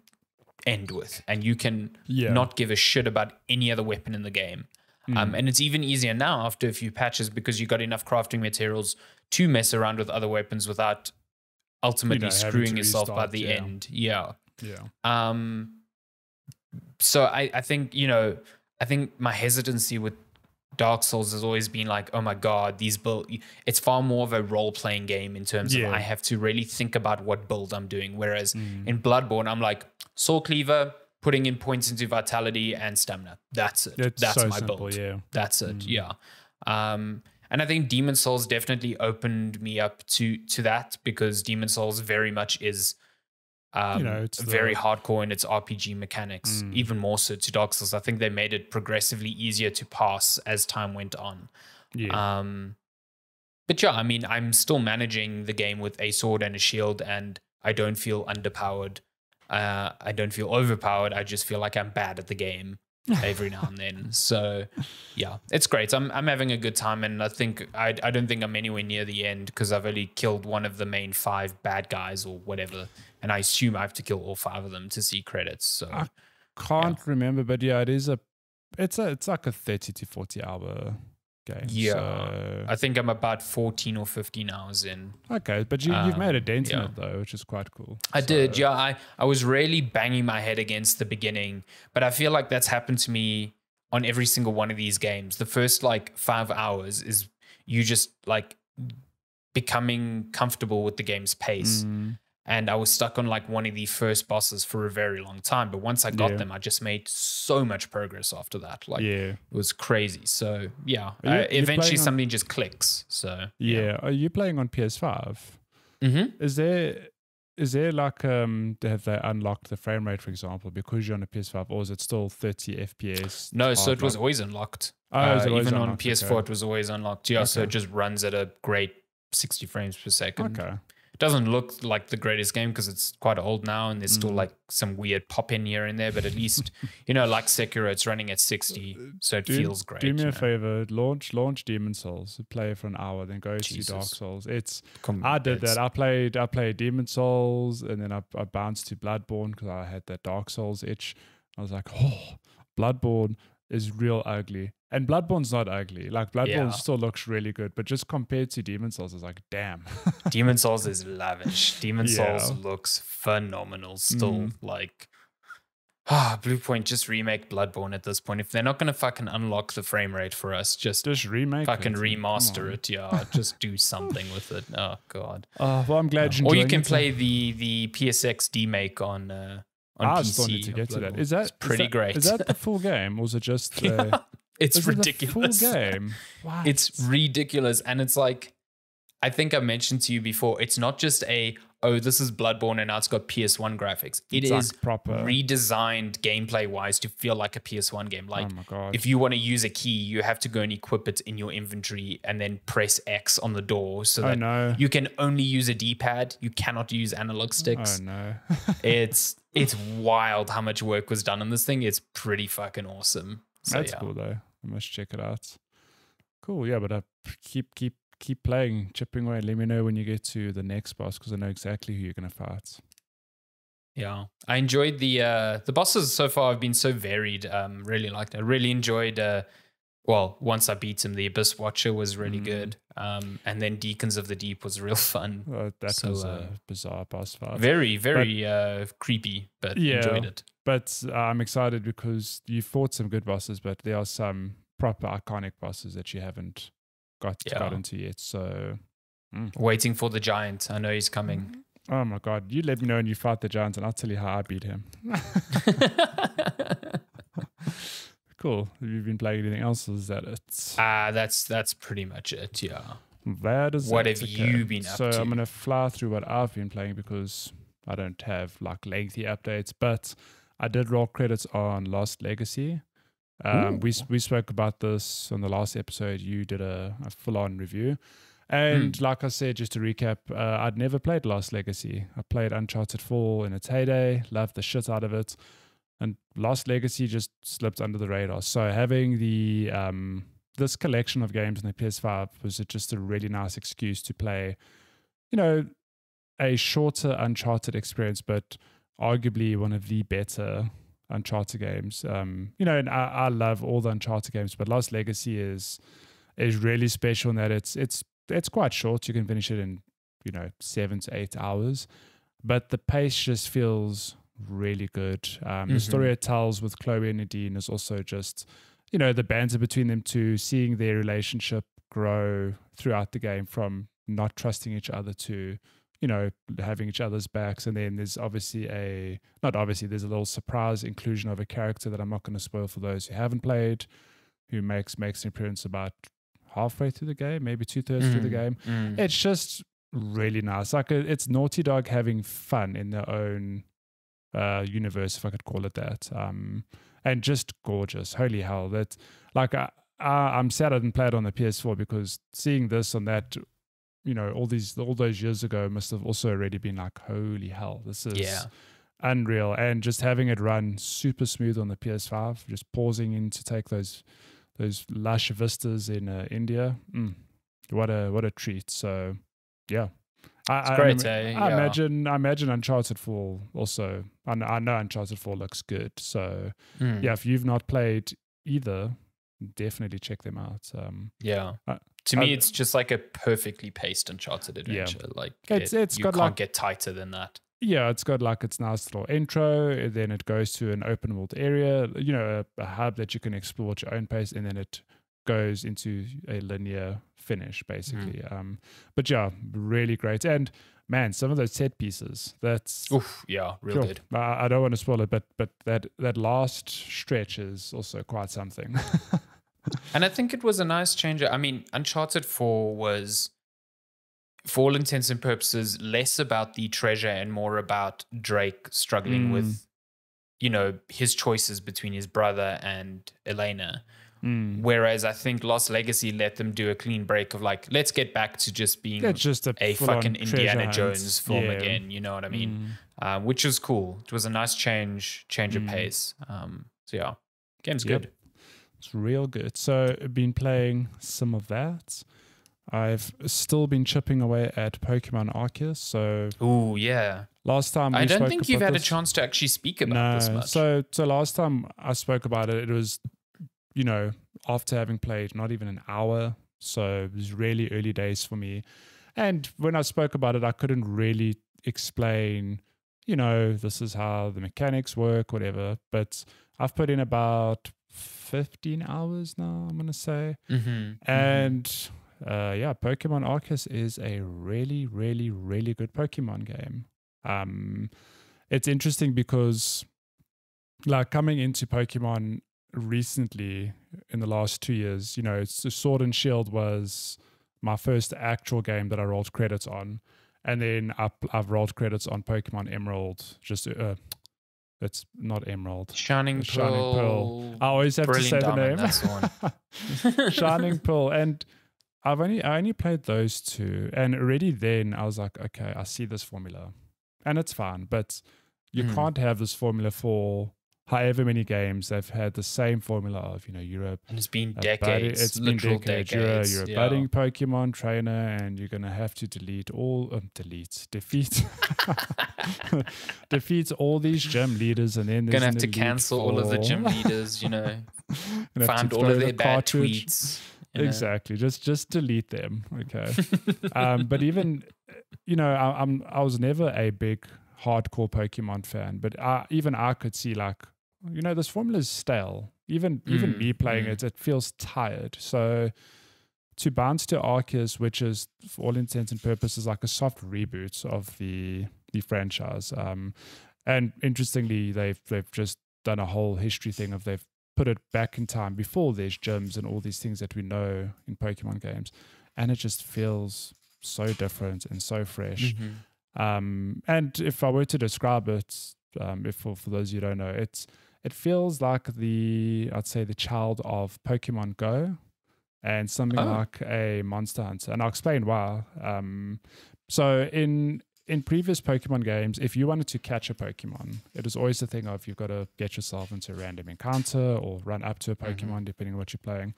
end with, and you can yeah. not give a shit about any other weapon in the game. Mm. Um, and it's even easier now after a few patches because you got enough crafting materials to mess around with other weapons without ultimately screwing yourself by the end. Yeah. Yeah. Um, so I, I think, you know, I think my hesitancy with Dark Souls has always been like, oh my God, these build, it's far more of a role-playing game in terms yeah. of I have to really think about what build I'm doing. Whereas mm. in Bloodborne, I'm like, Soul Cleaver, putting in points into vitality and stamina. That's it. It's That's so my simple, build. Yeah. That's it. Mm. Yeah. Um, And I think Demon Souls definitely opened me up to to that because Demon Souls very much is um, you know, it's very the... hardcore in its R P G mechanics, mm. even more so to Dark Souls. I think they made it progressively easier to pass as time went on. Yeah. Um, but yeah, I mean, I'm still managing the game with a sword and a shield and I don't feel underpowered. Uh, I don't feel overpowered. I just feel like I'm bad at the game. Every now and then. So yeah, it's great. I'm I'm having a good time and I think I I don't think I'm anywhere near the end because I've only killed one of the main five bad guys or whatever. And I assume I have to kill all five of them to see credits. So I can't yeah. remember, but yeah, it is a it's a it's like a thirty to forty hour game. Yeah. So I think I'm about fourteen or fifteen hours in. Okay, but you, you've um, made a dent yeah. in it though, which is quite cool. I so. did, yeah. I, I was really banging my head against the beginning, but I feel like that's happened to me on every single one of these games. The first like five hours is you just like becoming comfortable with the game's pace. Mm. And I was stuck on like one of the first bosses for a very long time. But once I got yeah. them, I just made so much progress after that. Like yeah. it was crazy. So yeah, you, uh, eventually something on, just clicks. So yeah. yeah. Are you playing on P S five? Mm-hmm. Is there, is there like, um, have they unlocked the frame rate, for example, because you're on a P S five or is it still thirty F P S? No, so it was always unlocked. Oh, uh, was always even unlocked, on P S four, okay. it was always unlocked. Yeah, okay. So it just runs at a great sixty frames per second. Okay. Doesn't look like the greatest game because it's quite old now and there's still like some weird pop in here and there, but at least, you know, like Sekiro, it's running at sixty, so it do, feels great. Do me a know? favor, launch launch Demon Souls, play for an hour, then go Jesus. to Dark Souls. It's Come, I did it's, that. I played I played Demon Souls and then I, I bounced to Bloodborne because I had that Dark Souls itch. I was like, oh, Bloodborne is real ugly. And Bloodborne's not ugly. Like, Bloodborne yeah. still looks really good, but just compared to Demon Souls, it's like, damn. Demon Souls is lavish. Demon yeah. Souls looks phenomenal still. Mm. Like, ah, oh, Bluepoint, just remake Bloodborne at this point. If they're not going to fucking unlock the frame rate for us, just, just remake fucking it. remaster it. Yeah, just do something with it. Oh, God. Uh, well, I'm glad you um, Or you can it. play the, the P S X demake on... Uh, on I P C still need to get to that. Is that it's pretty is that, great. Is that the full game or is it just... Uh, yeah. It's Is ridiculous. It full game? What? It's ridiculous. And it's like, I think I mentioned to you before, it's not just a, oh, this is Bloodborne and now it's got P S one graphics. It it's is like proper redesigned gameplay wise to feel like a P S one game. Like, oh my God, if you want to use a key, you have to go and equip it in your inventory and then press X on the door so oh that no. you can only use a D-pad. You cannot use analog sticks. Oh no. It's it's wild how much work was done on this thing. It's pretty fucking awesome. So, That's yeah. cool though. I must check it out. Cool, yeah, but I keep keep keep playing, chipping away. Let me know when you get to the next boss because I know exactly who you're gonna fight. Yeah, I enjoyed the uh, the bosses so far. Have been so varied. Um, really liked. I really enjoyed. Uh, well, once I beat him, the Abyss Watcher was really mm. good. Um, and then Deacons of the Deep was real fun. Well, that so, was uh, a bizarre boss fight. Very, very but, uh, creepy, but yeah, enjoyed it. But uh, I'm excited because you fought some good bosses, but there are some proper iconic bosses that you haven't got yeah. got into yet. So mm. waiting for the giant. I know he's coming. Oh my God. You let me know when you fight the giant and I'll tell you how I beat him. Cool. Have you been playing anything else? Or is that it? Ah, uh, that's that's pretty much it. Yeah. That is what have you been up to? So I'm gonna fly through what I've been playing because I don't have like lengthy updates, but I did roll credits on Lost Legacy. Um, we we spoke about this on the last episode. You did a, a full-on review, and mm. like I said, just to recap, uh, I'd never played Lost Legacy. I played Uncharted four in its heyday, loved the shit out of it, and Lost Legacy just slipped under the radar. So having the um, this collection of games on the P S five was just a really nice excuse to play, you know, a shorter Uncharted experience, but arguably one of the better Uncharted games. Um you know, and I, I love all the Uncharted games, but Lost Legacy is is really special in that it's it's it's quite short. You can finish it in, you know, seven to eight hours, but the pace just feels really good. um mm-hmm. The story it tells with Chloe and Nadine is also just, you know, the banter between them two, seeing their relationship grow throughout the game from not trusting each other to, you know, having each other's backs. And then there's obviously a, not obviously, there's a little surprise inclusion of a character that I'm not going to spoil for those who haven't played, who makes makes an appearance about halfway through the game, maybe two-thirds mm. through the game. Mm. It's just really nice. Like, a, it's Naughty Dog having fun in their own uh, universe, if I could call it that. Um, and just gorgeous. Holy hell. That, like, I, I, I'm sad I didn't play it on the P S four because seeing this on that, you know, all these all those years ago must have also already been like, holy hell, this is yeah. unreal. And just having it run super smooth on the P S five, just pausing in to take those those lush vistas in uh, India, mm, what a what a treat. So yeah, I, it's I, great, I, eh? I yeah. imagine I imagine Uncharted four also. I know, I know Uncharted four looks good. So mm. yeah, if you've not played either, definitely check them out. Um, yeah. I, To me, uh, it's just like a perfectly paced Uncharted adventure. Yeah. Like it's, it, it's you got can't like, get tighter than that. Yeah, it's got like its nice little intro, and then it goes to an open world area, you know, a, a hub that you can explore at your own pace, and then it goes into a linear finish, basically. Mm. Um, but yeah, really great. And man, some of those set pieces, that's... Oof, yeah, real sure. good. I, I don't want to spoil it, but but that, that last stretch is also quite something. And I think it was a nice change. I mean, Uncharted four was, for all intents and purposes, less about the treasure and more about Drake struggling mm. with, you know, his choices between his brother and Elena. Mm. Whereas I think Lost Legacy let them do a clean break of like, let's get back to just being it's just a, a fucking Indiana Jones film yeah. again. You know what I mean? Mm. Uh, which was cool. It was a nice change, change mm. of pace. Um, so yeah, game's yep. good. It's real good. So I've been playing some of that. I've still been chipping away at Pokemon Arceus. So oh yeah, last time I don't think you've had a chance to actually speak about no, this much. So so last time I spoke about it, it was, you know, after having played not even an hour. So it was really early days for me. And when I spoke about it, I couldn't really explain, you know, this is how the mechanics work, whatever. But I've put in about fifteen hours now, I'm gonna say. Mm-hmm. And uh yeah, Pokemon Arceus is a really really really good Pokemon game. Um it's interesting because, like, coming into Pokemon recently in the last two years, you know, it's Sword and Shield was my first actual game that I rolled credits on, And then I, I've rolled credits on Pokemon Emerald. Just uh, it's not Emerald. Shining Pearl. Shining Pearl. I always have Brilliant to say diamond, the name. The Shining Pearl. And I've only I only played those two, and already then I was like, okay, I see this formula, and it's fine. But you mm. can't have this formula for however many games. They've had the same formula of, you know, Europe, and it's been decades. It's literal been decades. decades. You're, you're yeah. a budding Pokemon trainer, and you're gonna have to delete all um, delete defeat defeats all these gym leaders, and then gonna have to cancel all of the gym leaders. You know, find all of their bad tweets. You know. Exactly. Just just delete them. Okay. um, but even, you know, I, I'm I was never a big hardcore Pokemon fan, but I, even I could see, like, you know, this formula is stale. Even mm. even me playing mm. it, it feels tired. So to bounce to Arceus, which is for all intents and purposes like a soft reboot of the the franchise. Um, and interestingly, they've they've just done a whole history thing of they've put it back in time before there's gyms and all these things that we know in Pokemon games, and it just feels so different and so fresh. Mm-hmm. Um, and if I were to describe it, um, if for, for those you don't know, it's it feels like the I'd say the child of Pokemon Go and something oh. like a Monster Hunter, and I'll explain why. Um, so in in previous Pokemon games, if you wanted to catch a Pokemon, it was always the thing of you've got to get yourself into a random encounter or run up to a Pokemon, mm-hmm. depending on what you're playing,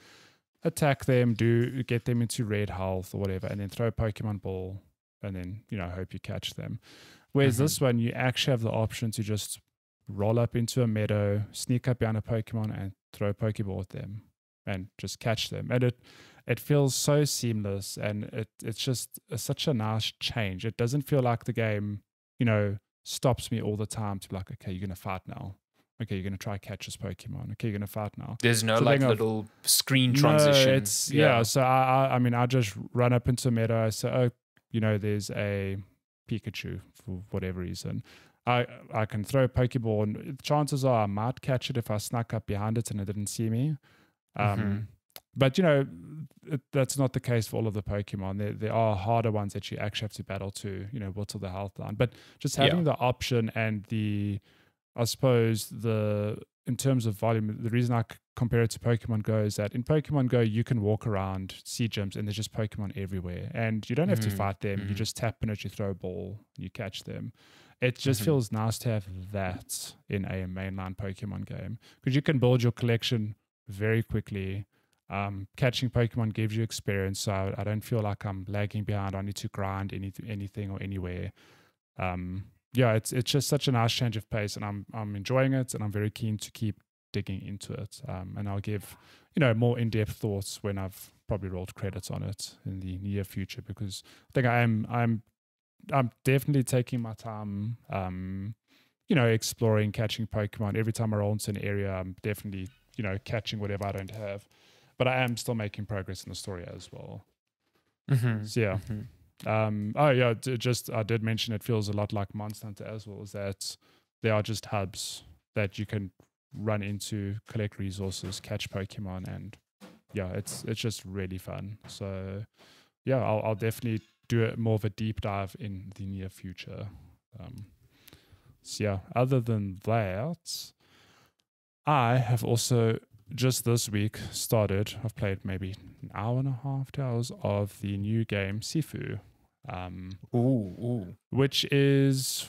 attack them, do get them into red health or whatever, and then throw a Pokemon ball and then, you know, hope you catch them. Whereas mm-hmm. this one, you actually have the option to just roll up into a meadow, sneak up behind a Pokemon and throw a Pokeball at them and just catch them. And it It feels so seamless, and it it's just a, such a nice change. It doesn't feel like the game, you know, stops me all the time to be like, okay, you're going to fight now. Okay, you're going to try catch this Pokemon. Okay, you're going to fight now. There's no, so like, little of, screen transition. No, it's, yeah. yeah, so I, I I mean, I just run up into a meadow. I say, oh, you know, there's a Pikachu for whatever reason. I, I can throw a Pokeball, and chances are I might catch it if I snuck up behind it and it didn't see me. Um mm-hmm. But, you know, it, that's not the case for all of the Pokemon. There, there are harder ones that you actually have to battle to, you know, whittle the health down. But just having yeah. the option and the, I suppose, the in terms of volume, the reason I compare it to Pokemon Go is that in Pokemon Go, you can walk around, see gyms, and there's just Pokemon everywhere. And you don't have mm-hmm. to fight them. Mm-hmm. You just tap in it, you throw a ball, you catch them. It just mm-hmm. feels nice to have that in a mainline Pokemon game, because you can build your collection very quickly. Um, catching Pokemon gives you experience, so I, I don't feel like I'm lagging behind. I need to grind any, anything or anywhere. Um, yeah, it's it's just such a nice change of pace, and I'm I'm enjoying it, and I'm very keen to keep digging into it. Um, and I'll give, you know, more in-depth thoughts when I've probably rolled credits on it in the near future, because I think I am I'm I'm definitely taking my time. Um, you know, exploring, catching Pokemon. Every time I roll into an area, I'm definitely, you know, catching whatever I don't have. But I am still making progress in the story as well. Mm-hmm. So yeah. Mm-hmm. Um, oh yeah, just I did mention it feels a lot like Monster Hunter as well, is that there are just hubs that you can run into, collect resources, catch Pokemon, and yeah, it's it's just really fun. So yeah, I'll, I'll definitely do it more of a deep dive in the near future. Um, so yeah, other than that, I have also just this week started, I've played maybe an hour and a half, two hours of the new game Sifu, um, ooh, ooh. which is,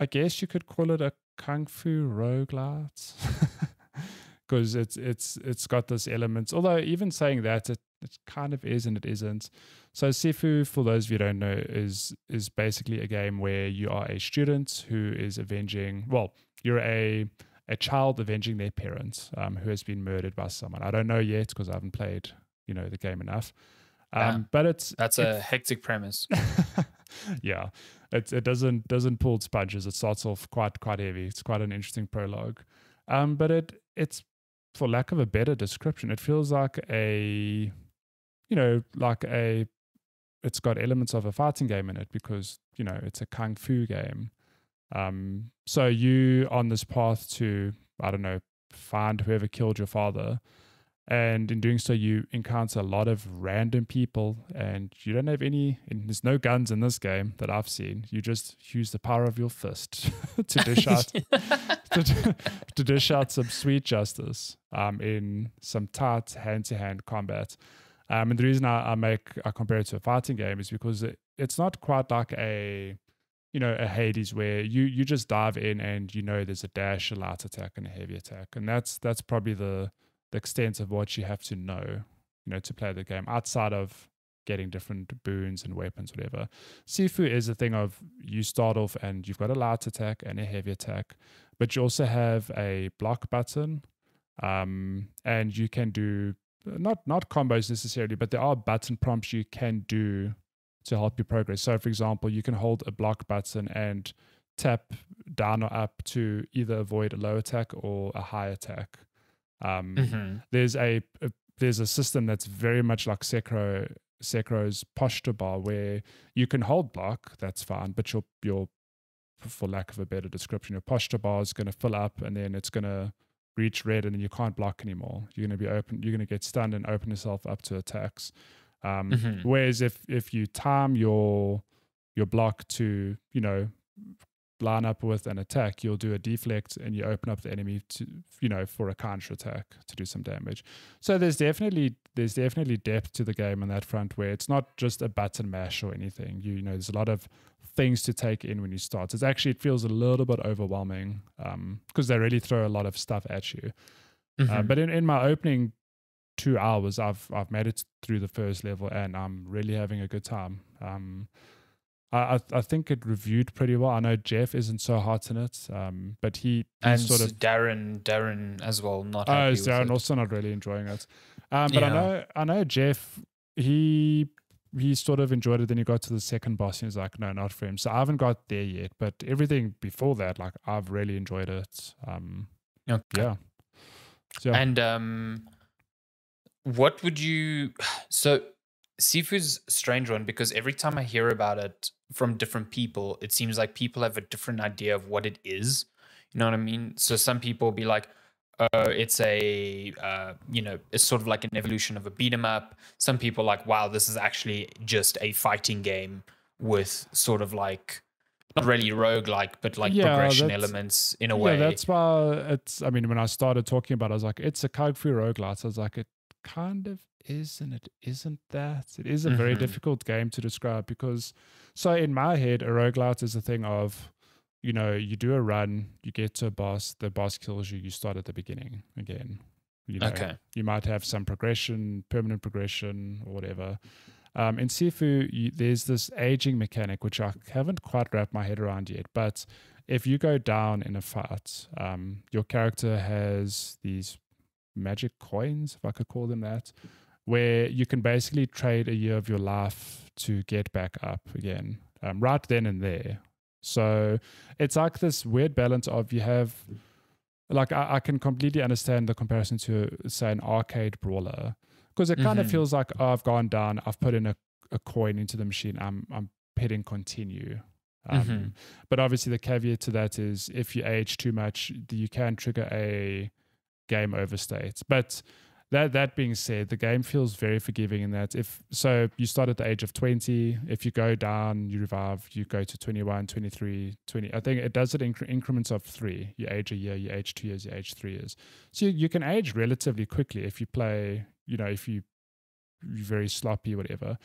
I guess you could call it a kung fu roguelite, because it's it's it's got this element. Although even saying that, it it kind of is and it isn't. So Sifu, for those of you who don't know, is is basically a game where you are a student who is avenging. Well, you're a a child avenging their parents um, who has been murdered by someone. I don't know yet because I haven't played, you know, the game enough. Um, ah, but it's that's it, a hectic premise. yeah, it it doesn't doesn't pull its punches. It starts off quite quite heavy. It's quite an interesting prologue. Um, but it it's for lack of a better description, it feels like a, you know, like a. It's got elements of a fighting game in it because, you know, it's a kung fu game. Um, so you on this path to, I don't know, find whoever killed your father, And in doing so, you encounter a lot of random people, and you don't have any, and there's no guns in this game that I've seen. You just use the power of your fist to dish out to, to dish out some sweet justice um, in some tight hand-to-hand combat. Um, and the reason I, I make I compare it to a fighting game is because it, it's not quite like a, you know, a Hades where you you just dive in and you know there's a dash, a light attack, and a heavy attack, and that's that's probably the the extent of what you have to know, you know, to play the game outside of getting different boons and weapons, whatever. Sifu is a thing of you start off and you've got a light attack and a heavy attack, but you also have a block button, um, and you can do not not combos necessarily, but there are button prompts you can do to help you progress. So for example, you can hold a block button and tap down or up to either avoid a low attack or a high attack. Um, mm-hmm. There's a, a there's a system that's very much like Sekiro, Sekiro's posture bar, where you can hold block, that's fine, but your your for lack of a better description, your posture bar is going to fill up, and then it's going to reach red, and then you can't block anymore. You're going to be open. You're going to get stunned and open yourself up to attacks. Um, mm-hmm. Whereas if if you time your your block to, you know, line up with an attack, you'll do a deflect and you open up the enemy to, you know, for a counter attack to do some damage. So there's definitely there's definitely depth to the game on that front, where it's not just a button mash or anything. You, you know, there's a lot of things to take in when you start. It's actually, it feels a little bit overwhelming um because they really throw a lot of stuff at you. Mm-hmm. uh, but in, in my opening two hours I've I've made it through the first level and I'm really having a good time. um I, I think it reviewed pretty well. I know Jeff isn't so hot in it, um, but he and sort of Darren, Darren as well. Not oh, is Darren it. also not really enjoying it? Um, but yeah. I know, I know Jeff. He he sort of enjoyed it. Then he got to the second boss and he's like, no, not for him. So I haven't got there yet. But everything before that, like, I've really enjoyed it. Um, okay. Yeah. So, and um, what would you so? Sifu's a strange one, because every time I hear about it from different people, it seems like people have a different idea of what it is. You know what I mean? So some people will be like, oh, it's a, uh, you know, it's sort of like an evolution of a beat 'em up. Some people are like, wow, this is actually just a fighting game with sort of like, not really roguelike, but like yeah, progression elements in a yeah, way. That's why it's, I mean, when I started talking about it, I was like, it's a kung fu roguelite. So I was like, it kind of is and it isn't that. It is a very mm-hmm. difficult game to describe, because so in my head a roguelite is a thing of, you know, you do a run, you get to a boss, the boss kills you, you start at the beginning again. You know, okay. You might have some progression, permanent progression or whatever. Um, in Sifu, you, there's this aging mechanic which I haven't quite wrapped my head around yet, but if you go down in a fight, um, your character has these magic coins, if I could call them that, where you can basically trade a year of your life to get back up again, um, right then and there. So it's like this weird balance of, you have, like, I, I can completely understand the comparison to, say, an arcade brawler, because it mm-hmm. kind of feels like, oh, I've gone down, I've put in a, a coin into the machine, I'm, I'm hitting continue. Um, mm-hmm. But obviously the caveat to that is if you age too much, you can trigger a game over state. But that that being said, the game feels very forgiving in that if so you start at the age of twenty, if you go down, you revive, you go to twenty-one, twenty-three, twenty. I think it does it in increments of three. You age a year, you age two years, you age three years, so you, you can age relatively quickly if you play, you know, if you you're very sloppy, whatever.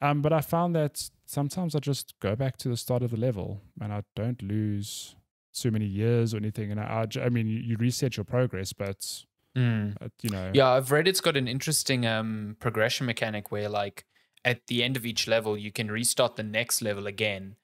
Um but I found that sometimes I just go back to the start of the level and I don't lose so many years or anything, and I, I mean, you reset your progress, but mm. uh, you know, yeah, I've read it's got an interesting um progression mechanic where, like, at the end of each level, you can restart the next level again,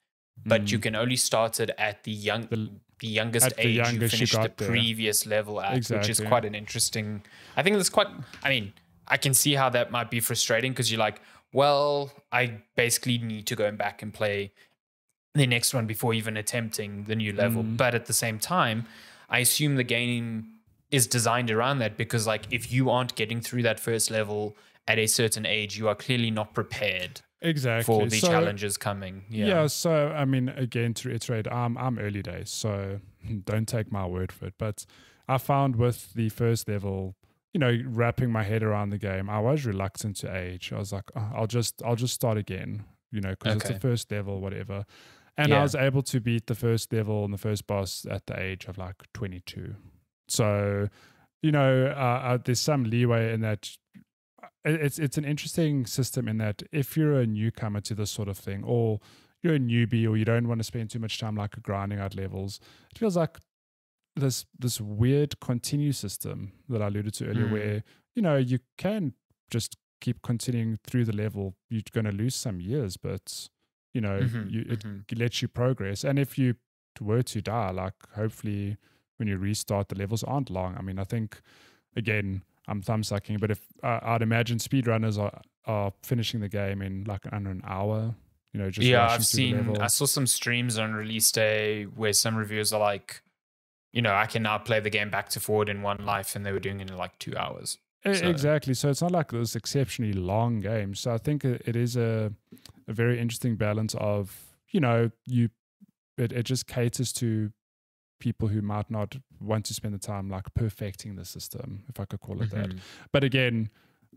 but mm. you can only start it at the young, the, the youngest age the youngest you finished you the there. previous level at, exactly. which is quite an interesting. I think that's quite. I mean, I can see how that might be frustrating, because you're like, well, I basically need to go back and play the next one before even attempting the new level. Mm. But at the same time, I assume the game is designed around that, because, like, if you aren't getting through that first level at a certain age, you are clearly not prepared exactly for the so, challenges coming. Yeah. yeah. So, I mean, again, to reiterate, I'm, I'm early days, so don't take my word for it. But I found with the first level, you know, wrapping my head around the game, I was reluctant to age. I was like, oh, I'll just, I'll just start again, you know, because okay. it's the first level, whatever. And yeah. I was able to beat the first level and the first boss at the age of like twenty-two. So, you know, uh, uh, there's some leeway in that. It's it's an interesting system in that if you're a newcomer to this sort of thing, or you're a newbie, or you don't want to spend too much time like grinding out levels, it feels like this this weird continue system that I alluded to earlier, mm. where, you know, you can just keep continuing through the level. You're going to lose some years, but, you know, mm-hmm, you, it mm-hmm. lets you progress. And if you were to die, like, hopefully when you restart, the levels aren't long. I mean, I think, again, I'm thumb-sucking, but if uh, I'd imagine speedrunners are, are finishing the game in like under an hour, you know, just yeah, I've seen, I saw some streams on release day where some reviewers are like, you know, I can now play the game back to forward in one life, and they were doing it in like two hours. So. Exactly. So it's not like this exceptionally long game. So I think it is a, a very interesting balance of, you know, you it, it just caters to people who might not want to spend the time like perfecting the system, if I could call it mm-hmm. that. But again,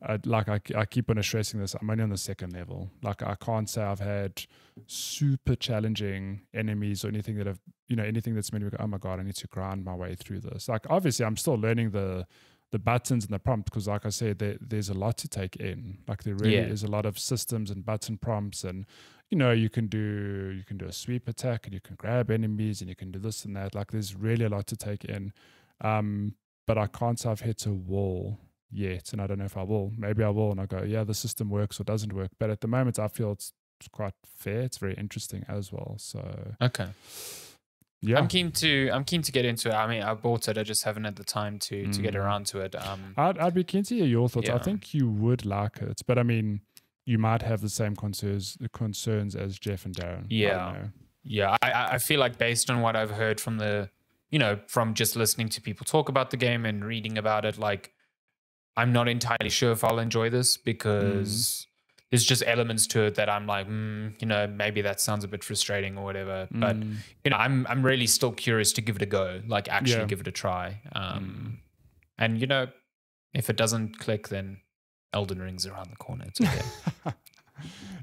I'd, like I, I keep on stressing this, I'm only on the second level. Like, I can't say I've had super challenging enemies or anything that have, you know, anything that's made me go, oh my God, I need to grind my way through this. Like, obviously I'm still learning the the buttons and the prompt, because like I said, there, there's a lot to take in. Like, there really yeah. is a lot of systems and button prompts, and you know, you can do you can do a sweep attack, and you can grab enemies, and you can do this and that. Like, there's really a lot to take in. Um, but I can't say I've hit a wall yet, and I don't know if I will. Maybe I will, and I go, yeah, the system works or doesn't work. But at the moment, I feel it's, it's quite fair. It's very interesting as well. So okay. Yeah. I'm keen to I'm keen to get into it. I mean, I bought it. I just haven't had the time to mm. to get around to it. Um, I'd I'd be keen to hear your thoughts. Yeah. I think you would like it, but I mean, you might have the same concerns concerns as Jeff and Darren. Yeah, I yeah. I I feel like, based on what I've heard from the, you know, from just listening to people talk about the game and reading about it, like, I'm not entirely sure if I'll enjoy this, because mm. there's just elements to it that I'm like, mm, you know, maybe that sounds a bit frustrating or whatever. Mm. But, you know, I'm I'm really still curious to give it a go, like actually yeah. give it a try. Um, mm. And, you know, if it doesn't click, then Elden Ring's around the corner. It's okay.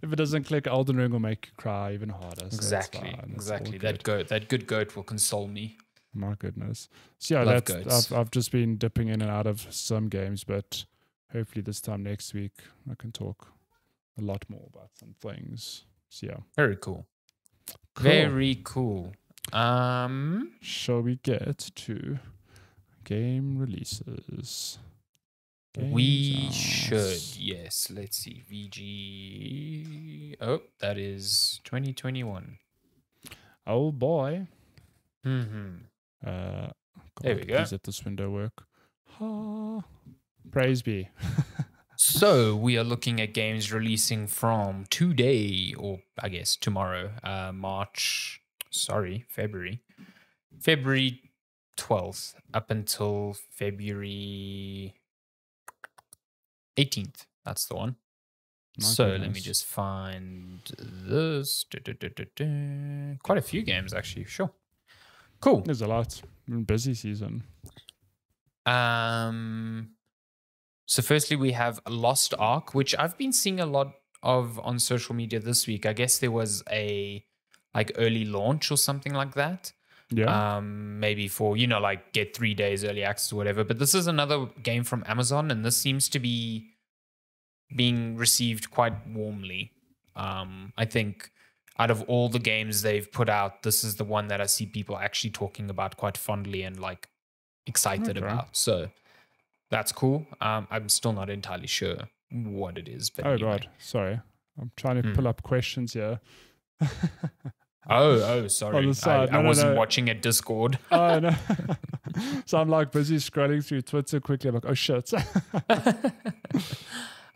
If it doesn't click, Elden Ring will make you cry even harder. So exactly, that's that's exactly. That goat, that good goat will console me. My goodness. So yeah, Love that's I've, I've just been dipping in and out of some games, but hopefully this time next week I can talk a lot more about some things. So yeah, very cool, cool. very cool. Um, shall we get to game releases? Games we out. should. Yes. Let's see. V G. Oh, that is twenty twenty-one. Oh boy. Mm-hmm. Uh, God, there we go. Let this window work. Ah, praise be. So we are looking at games releasing from today, or I guess tomorrow, uh, March. Sorry, February, February twelfth up until February eighteenth. That's the one. My so goodness. Let me just find this. Da, da, da, da, da. Quite a few games, actually. Sure. Cool. There's a lot. Busy season. Um. So firstly, we have Lost Ark, which I've been seeing a lot of on social media this week. I guess there was a like early launch or something like that. Yeah. Um. Maybe for, you know, like get three days early access or whatever. But this is another game from Amazon, and this seems to be being received quite warmly. Um. I think. Out of all the games they've put out, this is the one that I see people actually talking about quite fondly and like excited okay. about. So that's cool. Um, I'm still not entirely sure what it is. But oh, anyway. God. Sorry. I'm trying to mm. pull up questions here. oh, oh, sorry. I, no, I no, wasn't no. watching at Discord. Oh, no. So I'm like busy scrolling through Twitter quickly. I'm like, oh, shit.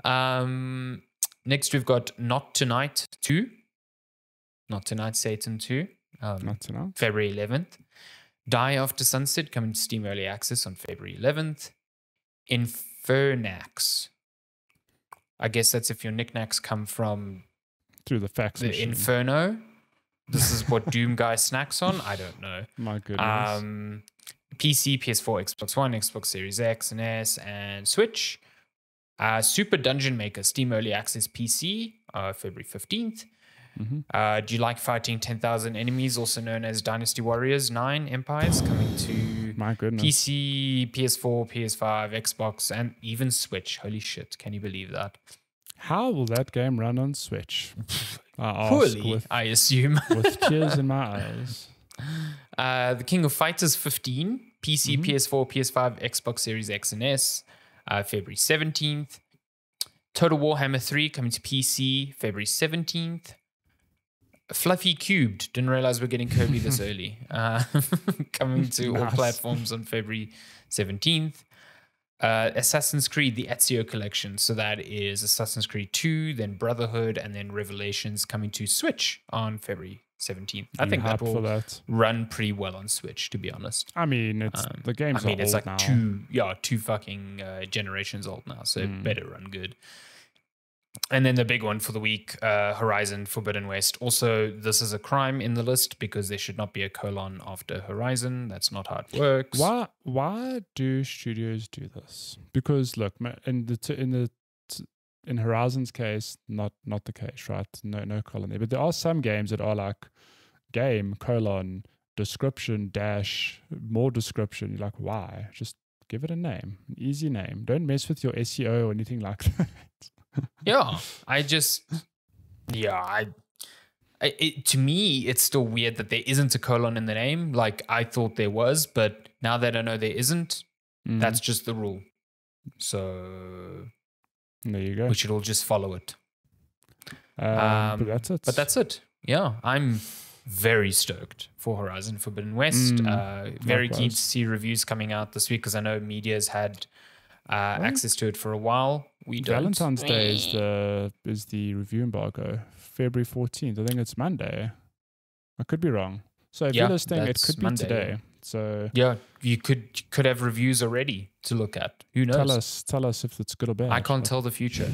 um, next, we've got Not Tonight two. Not Tonight, Satan two. Um, Not Tonight. February eleventh. Die After Sunset, coming to Steam Early Access on February eleventh. Infernax. I guess that's if your knickknacks come from... Through the fax The machine. Inferno. This is what Doom Guy snacks on. I don't know. My goodness. Um, P C, P S four, Xbox One, Xbox Series X and S, and Switch. Uh, Super Dungeon Maker, Steam Early Access P C, uh, February fifteenth. Mm-hmm. uh, do you like fighting ten thousand enemies, also known as Dynasty Warriors nine Empires, coming to My goodness. P C, P S four, P S five, Xbox, and even Switch? Holy shit, can you believe that? How will that game run on Switch? I Poorly, with, I assume. With tears in my eyes. Uh, the King of Fighters fifteen, P C, mm-hmm. P S four, P S five, Xbox Series X and S, uh, February seventeenth. Total Warhammer three coming to P C, February seventeenth. Fluffy Cubed, didn't realize we're getting Kirby this early, uh, coming to nice. all platforms on February seventeenth. Uh, Assassin's Creed, the Ezio Collection. So that is Assassin's Creed two, then Brotherhood, and then Revelations coming to Switch on February seventeenth. I you think that will that. run pretty well on Switch, to be honest. I mean, it's um, the game's I mean, it's like now. two, yeah, two fucking uh, generations old now, so mm. it better run good. And then the big one for the week, uh, Horizon Forbidden West. Also, this is a crime in the list because there should not be a colon after Horizon. That's not how it works. Why? Why do studios do this? Because look, in the in the in Horizon's case, not not the case, right? No, no colon there. But there are some games that are like game colon description dash more description. You're like, why? Just give it a name, an easy name. Don't mess with your S E O or anything like that. Yeah, I just, yeah, I, I it, to me, it's still weird that there isn't a colon in the name. Like, I thought there was, but now that I know there isn't, mm. that's just the rule. So, there you go. We should all just follow it. Um, um, but that's it. But that's it. Yeah, I'm very stoked for Horizon Forbidden West. Mm, uh, very likewise. Keen to see reviews coming out this week because I know media's had uh, access to it for a while. We Valentine's don't. Day is the is the review embargo, February fourteenth. I think it's Monday. I could be wrong. So if yeah, you're listening, it could Monday. be today. So yeah, you could you could have reviews already to look at. Who knows? Tell us, tell us if it's good or bad. I can't but. tell the future.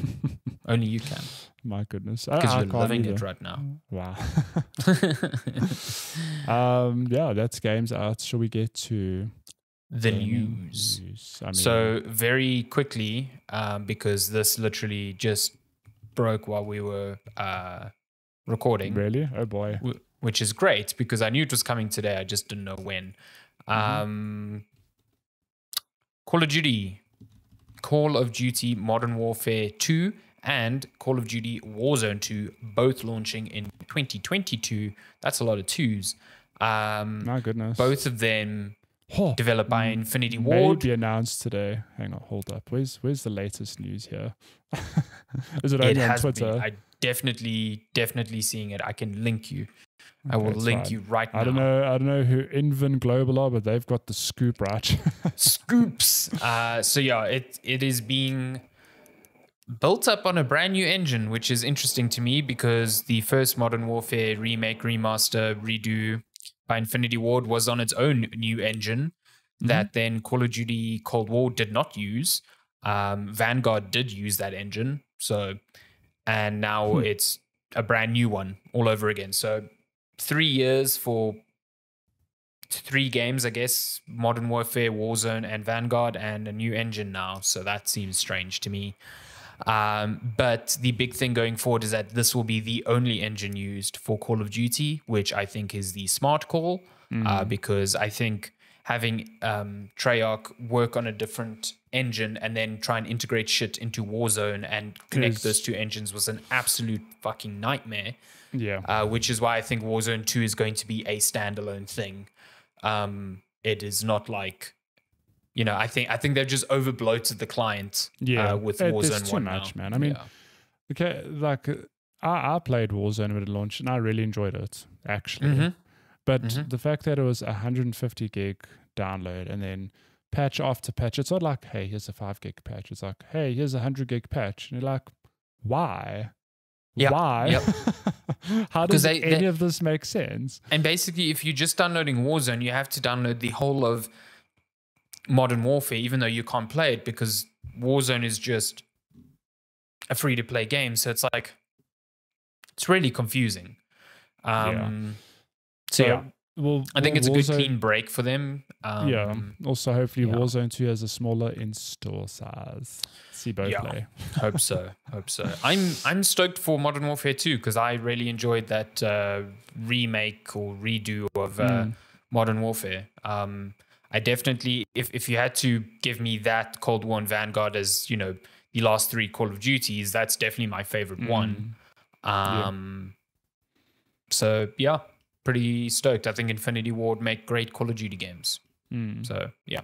Only you can. My goodness, because you're loving either. it right now. Wow. um. Yeah, that's games out. Shall we get to the news? news. I mean, so very quickly, um, because this literally just broke while we were uh, recording. Really? Oh boy. W which is great because I knew it was coming today. I just didn't know when. Um, mm-hmm. Call of Duty, Call of Duty Modern Warfare two and Call of Duty Warzone two, both launching in twenty twenty-two. That's a lot of twos. Um, My goodness. Both of them... Oh, developed by Infinity Ward. Maybe announced today. Hang on, hold up. Where's where's the latest news here? Is it only on Twitter? Been. I definitely, definitely seeing it. I can link you. I okay, will link fine. you right I now. I don't know. I don't know who Inven Global are, but they've got the scoop, right? Scoops. Uh, so yeah, it it is being built up on a brand new engine, which is interesting to me because the first Modern Warfare remake, remaster, redo by Infinity Ward was on its own new engine mm-hmm. that then Call of Duty Cold War did not use. Um, Vanguard did use that engine. So, and now hmm. it's a brand new one all over again. So three years for three games, I guess, Modern Warfare, Warzone and Vanguard, and a new engine now. So that seems strange to me. Um, but the big thing going forward is that this will be the only engine used for Call of Duty, which I think is the smart call, mm. uh, because I think having um, Treyarch work on a different engine and then try and integrate shit into Warzone and connect yes. those two engines was an absolute fucking nightmare. Yeah, uh, which is why I think Warzone two is going to be a standalone thing. Um, it is not like... You know, I think I think they've just overbloated the client yeah, uh, with it, Warzone it's too one much, now. man. I mean, yeah. okay, like I, I played Warzone when it launched, and I really enjoyed it actually. Mm-hmm. But mm-hmm. the fact that it was a hundred and fifty gig download and then patch after patch, it's not like hey, here's a five gig patch. It's like hey, here's a hundred gig patch, and you're like, why? Yep. Why? Yep. How does they, any they, of this make sense? And basically, if you're just downloading Warzone, you have to download the whole of Modern Warfare, even though you can't play it because Warzone is just a free-to-play game. So it's like, it's really confusing. Um, yeah. So, so yeah, Well, I think it's Warzone, a good clean break for them. Um, yeah. Also, hopefully, yeah. Warzone two has a smaller in-store size. See both yeah. play. Hope so. Hope so. I'm I'm stoked for Modern Warfare two because I really enjoyed that uh, remake or redo of uh, mm. Modern Warfare. Um, I definitely, if if you had to give me that Cold War and Vanguard as you know the last three Call of Duties, that's definitely my favorite mm. one. Um, yeah. So yeah. Pretty stoked. I think Infinity Ward make great Call of Duty games. Mm. So, yeah.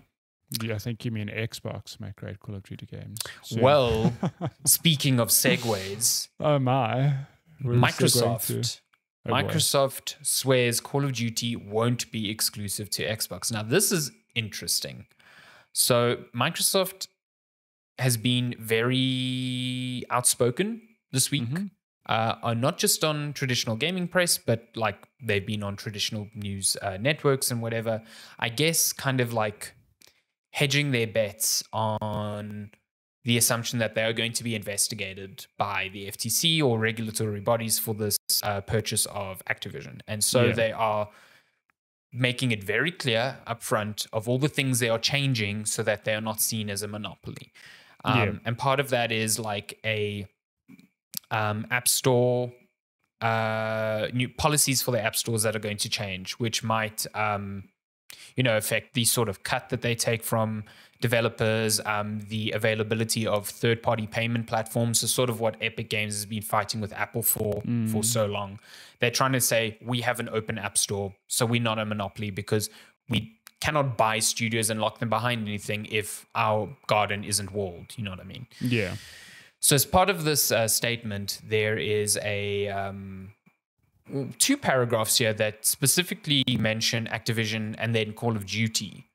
Yeah, I think you mean Xbox make great Call of Duty games. So. Well, speaking of segues. Oh, my. We're Microsoft. Oh Microsoft boy. swears Call of Duty won't be exclusive to Xbox. Now, this is interesting. So, Microsoft has been very outspoken this week. Mm-hmm. Uh, are not just on traditional gaming press, but like they've been on traditional news uh, networks and whatever. I guess kind of like hedging their bets on the assumption that they are going to be investigated by the F T C or regulatory bodies for this uh, purchase of Activision. And so yeah. they are making it very clear upfront of all the things they are changing so that they are not seen as a monopoly. Um, yeah. And part of that is like a... Um, app store, uh, new policies for the app stores that are going to change, which might, um, you know, affect the sort of cut that they take from developers, um, the availability of third-party payment platforms is sort of what Epic Games has been fighting with Apple for, mm. for so long. They're trying to say, we have an open app store, so we're not a monopoly because we cannot buy studios and lock them behind anything if our garden isn't walled, you know what I mean? Yeah. So as part of this uh, statement, there is a um, two paragraphs here that specifically mention Activision and then Call of Duty.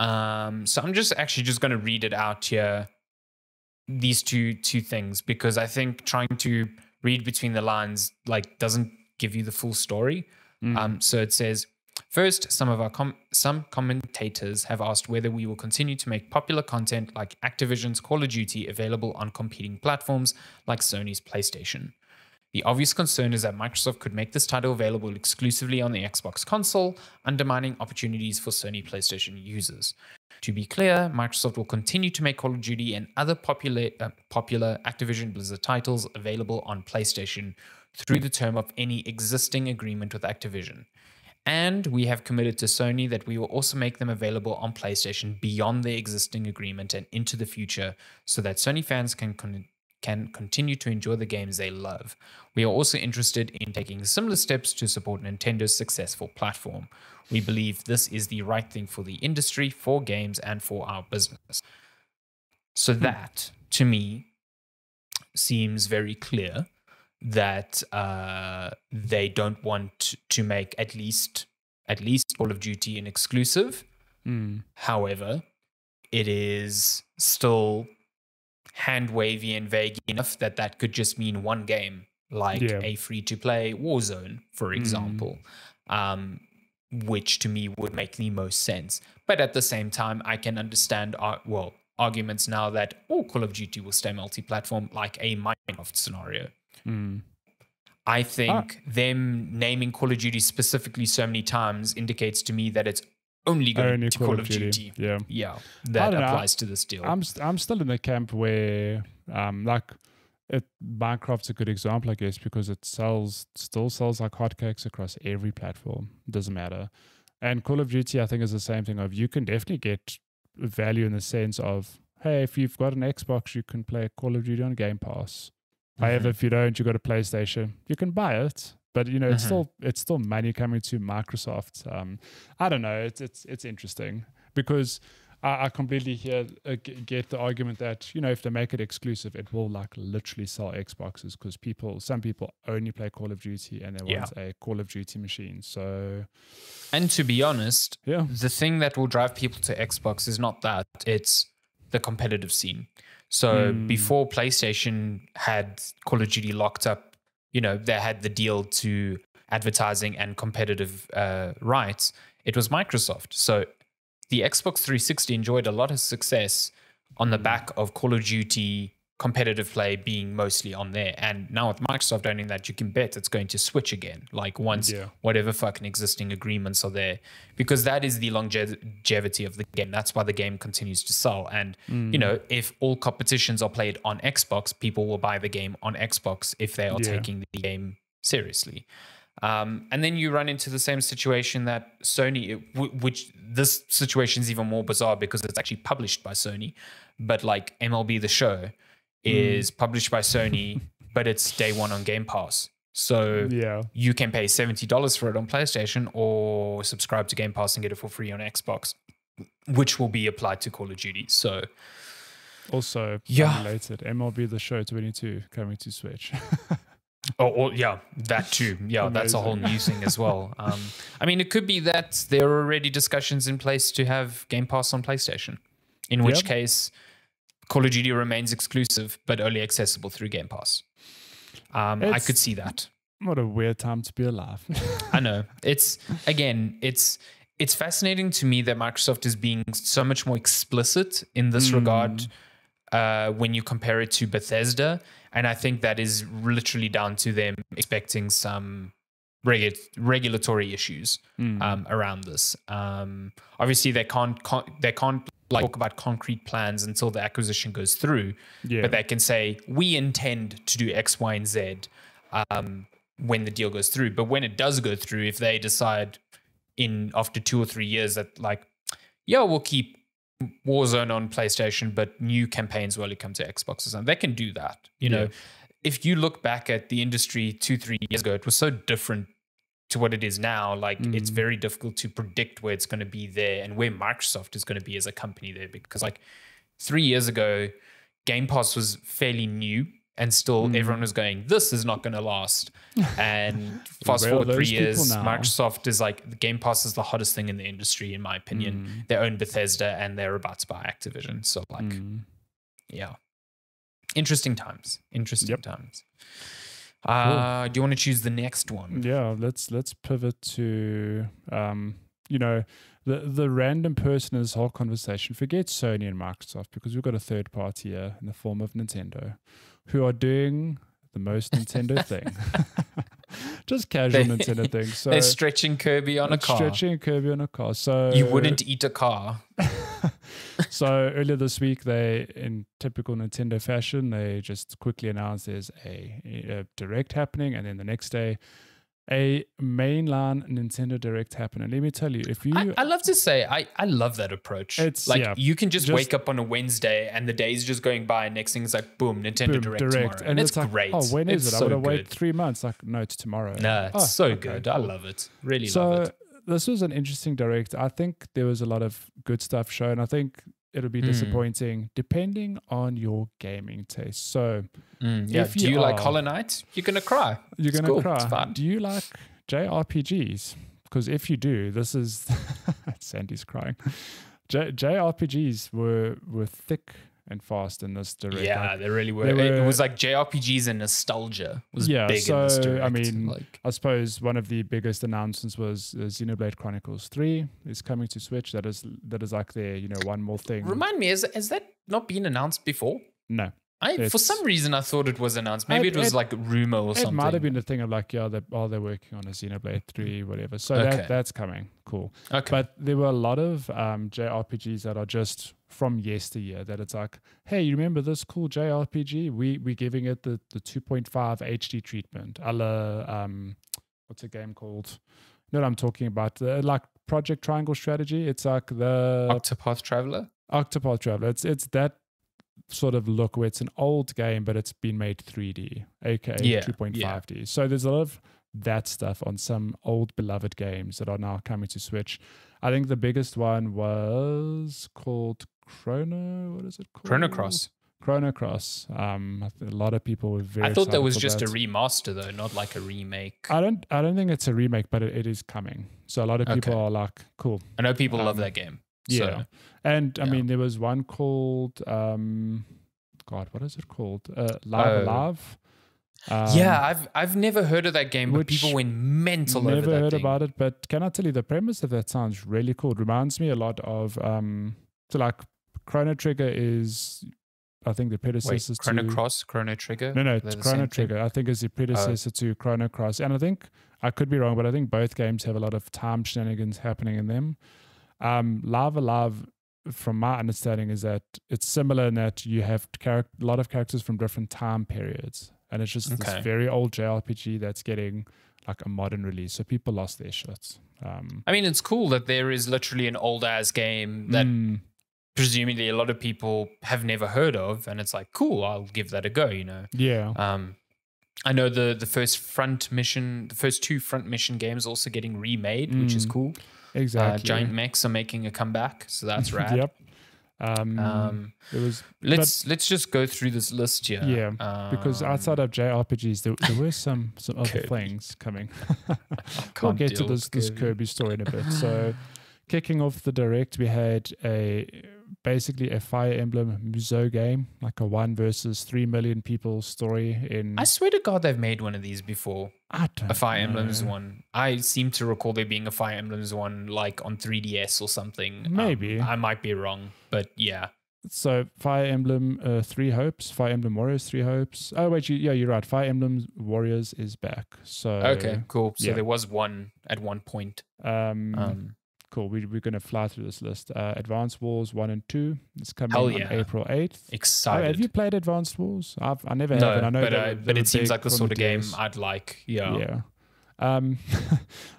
Um, so I'm just actually just going to read it out here, these two two things, because I think trying to read between the lines like doesn't give you the full story. Mm. Um, so it says, first, some of our com some commentators have asked whether we will continue to make popular content like Activision's Call of Duty available on competing platforms like Sony's PlayStation. The obvious concern is that Microsoft could make this title available exclusively on the Xbox console, undermining opportunities for Sony PlayStation users. To be clear, Microsoft will continue to make Call of Duty and other popular, uh, popular Activision Blizzard titles available on PlayStation through the term of any existing agreement with Activision. And we have committed to Sony that we will also make them available on PlayStation beyond their existing agreement and into the future so that Sony fans can, con can continue to enjoy the games they love. We are also interested in taking similar steps to support Nintendo's successful platform. We believe this is the right thing for the industry, for games, and for our business. So that, to me, seems very clear. That uh, they don't want to make at least at least Call of Duty an exclusive. Mm. However, it is still hand wavy and vague enough that that could just mean one game, like yeah. a free-to-play Warzone, for example, mm. um, which to me would make the most sense. But at the same time, I can understand, our, well, arguments now that all Call of Duty will stay multi-platform, like a Minecraft scenario. Mm. I think ah. them naming Call of Duty specifically so many times indicates to me that it's only going only to Call, Call of Duty. Duty. Yeah, yeah, that applies know. to this deal. I'm st I'm still in the camp where um, like it, Minecraft's a good example, I guess, because it sells still sells like hotcakes across every platform. It doesn't matter. And Call of Duty, I think, is the same thing. Of you can definitely get value in the sense of, hey, if you've got an Xbox, you can play Call of Duty on Game Pass. However, if you don't, you've got a PlayStation, you can buy it. But, you know, it's uh-huh. still it's still money coming to Microsoft. Um, I don't know. It's it's, it's interesting because I, I completely hear uh, get the argument that, you know, if they make it exclusive, it will, like, literally sell Xboxes because people, some people only play Call of Duty and they yeah. want a Call of Duty machine. So, and to be honest, yeah. the thing that will drive people to Xbox is not that. It's the competitive scene. So mm. before PlayStation had Call of Duty locked up, you know, they had the deal to advertising and competitive uh, rights. It was Microsoft. So the Xbox three sixty enjoyed a lot of success on the back of Call of Duty competitive play being mostly on there. And now with Microsoft owning that, you can bet it's going to switch again, like once yeah. whatever fucking existing agreements are there, because that is the longevity of the game. That's why the game continues to sell. And, mm. you know, if all competitions are played on Xbox, people will buy the game on Xbox if they are yeah. taking the game seriously. Um, and then you run into the same situation that Sony, which this situation is even more bizarre because it's actually published by Sony, but like M L B The Show is mm. published by Sony, but it's day one on Game Pass. So yeah. you can pay seventy dollars for it on PlayStation or subscribe to Game Pass and get it for free on Xbox, which will be applied to Call of Duty. So also yeah. related, M L B The Show twenty-two coming to Switch. Oh, or, yeah, that too. Yeah, amazing. That's a whole new thing as well. Um, I mean, it could be that there are already discussions in place to have Game Pass on PlayStation, in which yep. case Call of Duty remains exclusive, but only accessible through Game Pass. Um, I could see that. What a weird time to be alive. I know. It's, again, it's... it's fascinating to me that Microsoft is being so much more explicit in this mm. regard uh, when you compare it to Bethesda. And I think that is literally down to them expecting some regu regulatory issues mm. um, around this. Um, obviously, they can't con they can't like, talk about concrete plans until the acquisition goes through. Yeah. But they can say we intend to do X, Y, and Z um, when the deal goes through. But when it does go through, if they decide in after two or three years that like, yeah, we'll keep Warzone on PlayStation, but new campaigns will only come to Xbox or something. They can do that. You yeah. know, if you look back at the industry two, three years ago, it was so different to what it is now. Like mm. it's very difficult to predict where it's going to be there and where Microsoft is going to be as a company there, because like three years ago, Game Pass was fairly new and still mm. everyone was going, this is not going to last. And fast forward three years, Microsoft is like, the Game Pass is the hottest thing in the industry, in my opinion. Mm. They own Bethesda and they're about to buy Activision. So like, mm. yeah. Interesting times. Interesting yep. times. Uh, cool. Do you want to choose the next one? Yeah, let's, let's pivot to, um, you know, the, the random person in this whole conversation. Forget Sony and Microsoft, because we've got a third party here in the form of Nintendo, who are doing the most Nintendo thing. Just casual they, Nintendo thing. So they're stretching Kirby on a car. Stretching Kirby on a car. So you wouldn't eat a car. So earlier this week, they, in typical Nintendo fashion, they just quickly announced there's a, a Direct happening, and then the next day, a mainline Nintendo Direct happened. And let me tell you, if you... I, I love to say, I, I love that approach. It's like, yeah, you can just, just wake up on a Wednesday and the day's just going by and next thing's like, boom, Nintendo boom, Direct, Direct tomorrow. And, and it's, it's like, great. Oh, when is it's it? So I would have waited three months. Like, no, it's tomorrow. No, it's oh, so okay, good. Cool. I love it. Really so, love it. This was an interesting Direct. I think there was a lot of good stuff shown. I think it'll be disappointing mm. depending on your gaming taste. So mm, yeah. if you, do you are, like Hollow Knight, you're going to cry. You're going to cool. cry. Do you like J R P Gs? Because if you do, this is... Sandy's crying. J JRPGs were, were thick and fast in this Direct. Yeah, like, they really were. They were. It was like J R P Gs and nostalgia was yeah, big so, in this Direct. I mean, like, I suppose one of the biggest announcements was uh, Xenoblade Chronicles three is coming to Switch. That is that is like their, you know, one more thing. Remind me, has, has that not been announced before? No. I, for some reason, I thought it was announced. Maybe it, it was it, like a rumor or it something. It might have been the thing of like, yeah, they're, oh, they're working on a Xenoblade three, whatever. So okay. that, that's coming. Cool. Okay. But there were a lot of um, J R P Gs that are just from yesteryear, that it's like, hey, you remember this cool J R P G? We, we're giving it the, the two point five H D treatment. A la, um, what's a game called? You know what I'm talking about? The, like Project Triangle Strategy. It's like the... Octopath Traveler? Octopath Traveler. It's, it's that sort of look where it's an old game, but it's been made three D, aka yeah, two point five D. Yeah. So there's a lot of that stuff on some old beloved games that are now coming to Switch. I think the biggest one was called Chrono, what is it called? Chrono Cross. Chrono Cross. Um, a lot of people were very I thought that was just that. a remaster though, not like a remake. I don't I don't think it's a remake, but it, it is coming. So a lot of people okay. are like, cool. I know people um, love that game. Yeah. So, and I yeah. mean, there was one called, um, God, what is it called? Uh, Live oh. Alive. Um, yeah, I've I've never heard of that game, but people went mental over that Never heard thing. about it, but can I tell you, the premise of that sounds really cool. It reminds me a lot of, um, so like Chrono Trigger is I think the predecessor Wait, Chrono to Cross, Chrono Trigger. No, no, it's Chrono Trigger. Thing? I think it's the predecessor oh. to Chrono Cross, and I think I could be wrong, but I think both games have a lot of time shenanigans happening in them. Um, Live Alive, from my understanding, is that it's similar in that you have a lot of characters from different time periods, and it's just okay. this very old J R P G that's getting like a modern release, so people lost their shirts. Um, I mean, it's cool that there is literally an old ass game that mm. presumably a lot of people have never heard of, and it's like, cool, I'll give that a go, you know? Yeah. Um, I know the the first front mission, the first two front mission games also getting remade, mm. which is cool. Exactly. Uh, giant mechs are making a comeback, so that's rad. Yep. Um, um, it was, let's but, let's just go through this list here. Yeah, um, because outside of J R P Gs, there, there were some some other things coming. We'll get to this this Kirby. Kirby story in a bit. So, kicking off the direct, we had a basically a Fire Emblem Musou game, like a one versus three million people story. In I swear to God, they've made one of these before. I don't a Fire know. Emblem's one. I seem to recall there being a Fire Emblem's one, like on three D S or something. Maybe um, I might be wrong, but yeah. So Fire Emblem uh, Three Hopes, Fire Emblem Warriors Three Hopes. Oh wait, you, yeah, you're right. Fire Emblem Warriors is back. So okay, cool. So yeah. there was one at one point. Um, um cool. We, we're going to fly through this list. Uh, Advanced Wars one and two. It's coming Hell yeah. on April eighth. Excited. Oh, have you played Advanced Wars? I've I never no, have. And I know, but, they, uh, they but it seems like the sort of game I'd like. Yeah. Yeah. Um,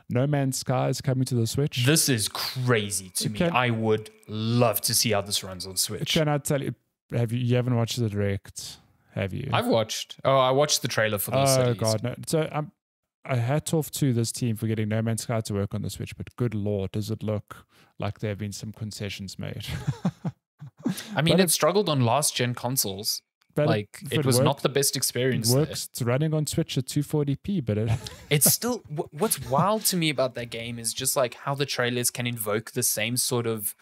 No Man's Sky is coming to the Switch. This is crazy to me. Can, I would love to see how this runs on Switch. Can I tell you? Have you? You haven't watched the direct, have you? I've watched. Oh, I watched the trailer for this. Oh God, no. So I'm. Um, I hats off to this team for getting No Man's Sky to work on the Switch, but good lord, does it look like there have been some concessions made. I mean, it, it struggled on last-gen consoles. Like, it, it was worked, not the best experience. It works. There. It's running on Switch at two forty p, but it... it's still... What's wild to me about that game is just, like, how the trailers can invoke the same sort of...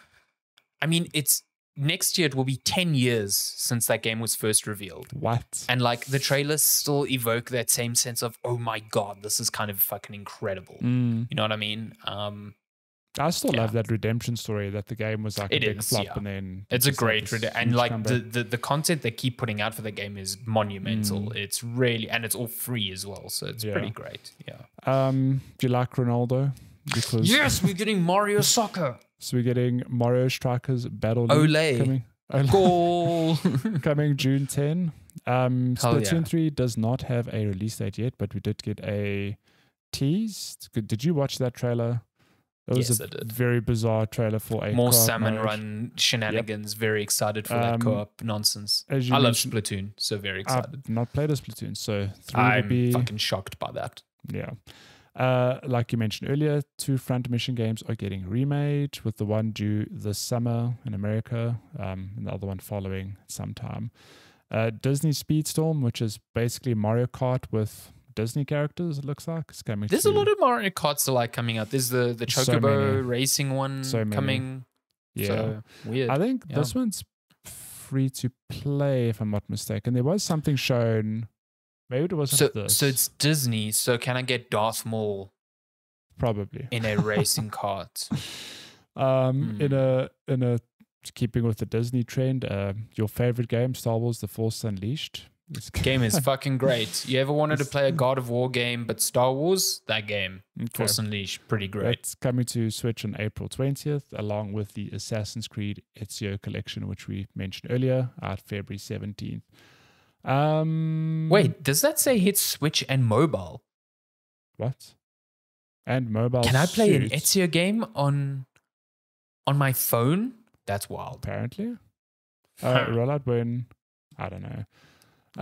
I mean, it's... Next year, it will be ten years since that game was first revealed. What? And like the trailers still evoke that same sense of, oh my God, this is kind of fucking incredible. Mm. You know what I mean? Um, I still yeah. love that redemption story that the game was like it a big is, flop yeah. and then... It's a great... Like this, and like the, the, the content they keep putting out for the game is monumental. Mm. It's really... And it's all free as well. So it's yeah. pretty great. Yeah. Um, do you like Ronaldo? Because yes, we're getting Mario Soccer. So we're getting Mario Strikers Battle League coming, Olé. Goal. coming June tenth. Um, Splatoon yeah. three does not have a release date yet, but we did get a tease. Did you watch that trailer? It was yes, a I did. Very bizarre trailer for a more salmon marriage. Run shenanigans. Yep. Very excited for um, that co-op nonsense. I love Splatoon, so very excited. I've not played a Splatoon, so three I'm will be... fucking shocked by that. Yeah. Uh, like you mentioned earlier, two front mission games are getting remade, with the one due this summer in America, um, and the other one following sometime. Uh, Disney Speedstorm, which is basically Mario Kart with Disney characters, it looks like. It's coming There's to, a lot of Mario Karts that like coming out. There's the, the Chocobo so racing one so coming. Yeah. So weird. I think yeah. this one's free to play, if I'm not mistaken. There was something shown... Maybe it wasn't so, this. So it's Disney, so can I get Darth Maul? Probably. In a racing cart. Um, mm. In a, in a keeping with the Disney trend, uh, your favorite game, Star Wars The Force Unleashed. This game is fucking great. You ever wanted to play a God of War game, but Star Wars? That game, okay. Force Unleashed, pretty great. It's coming to Switch on April twentieth, along with the Assassin's Creed Ezio Collection, which we mentioned earlier, out February seventeenth. Um, Wait, does that say hit Switch and mobile? What? And mobile? Can I play shoot. an Ezio game on on my phone? That's wild. Apparently. Uh, Rollout when? I don't know.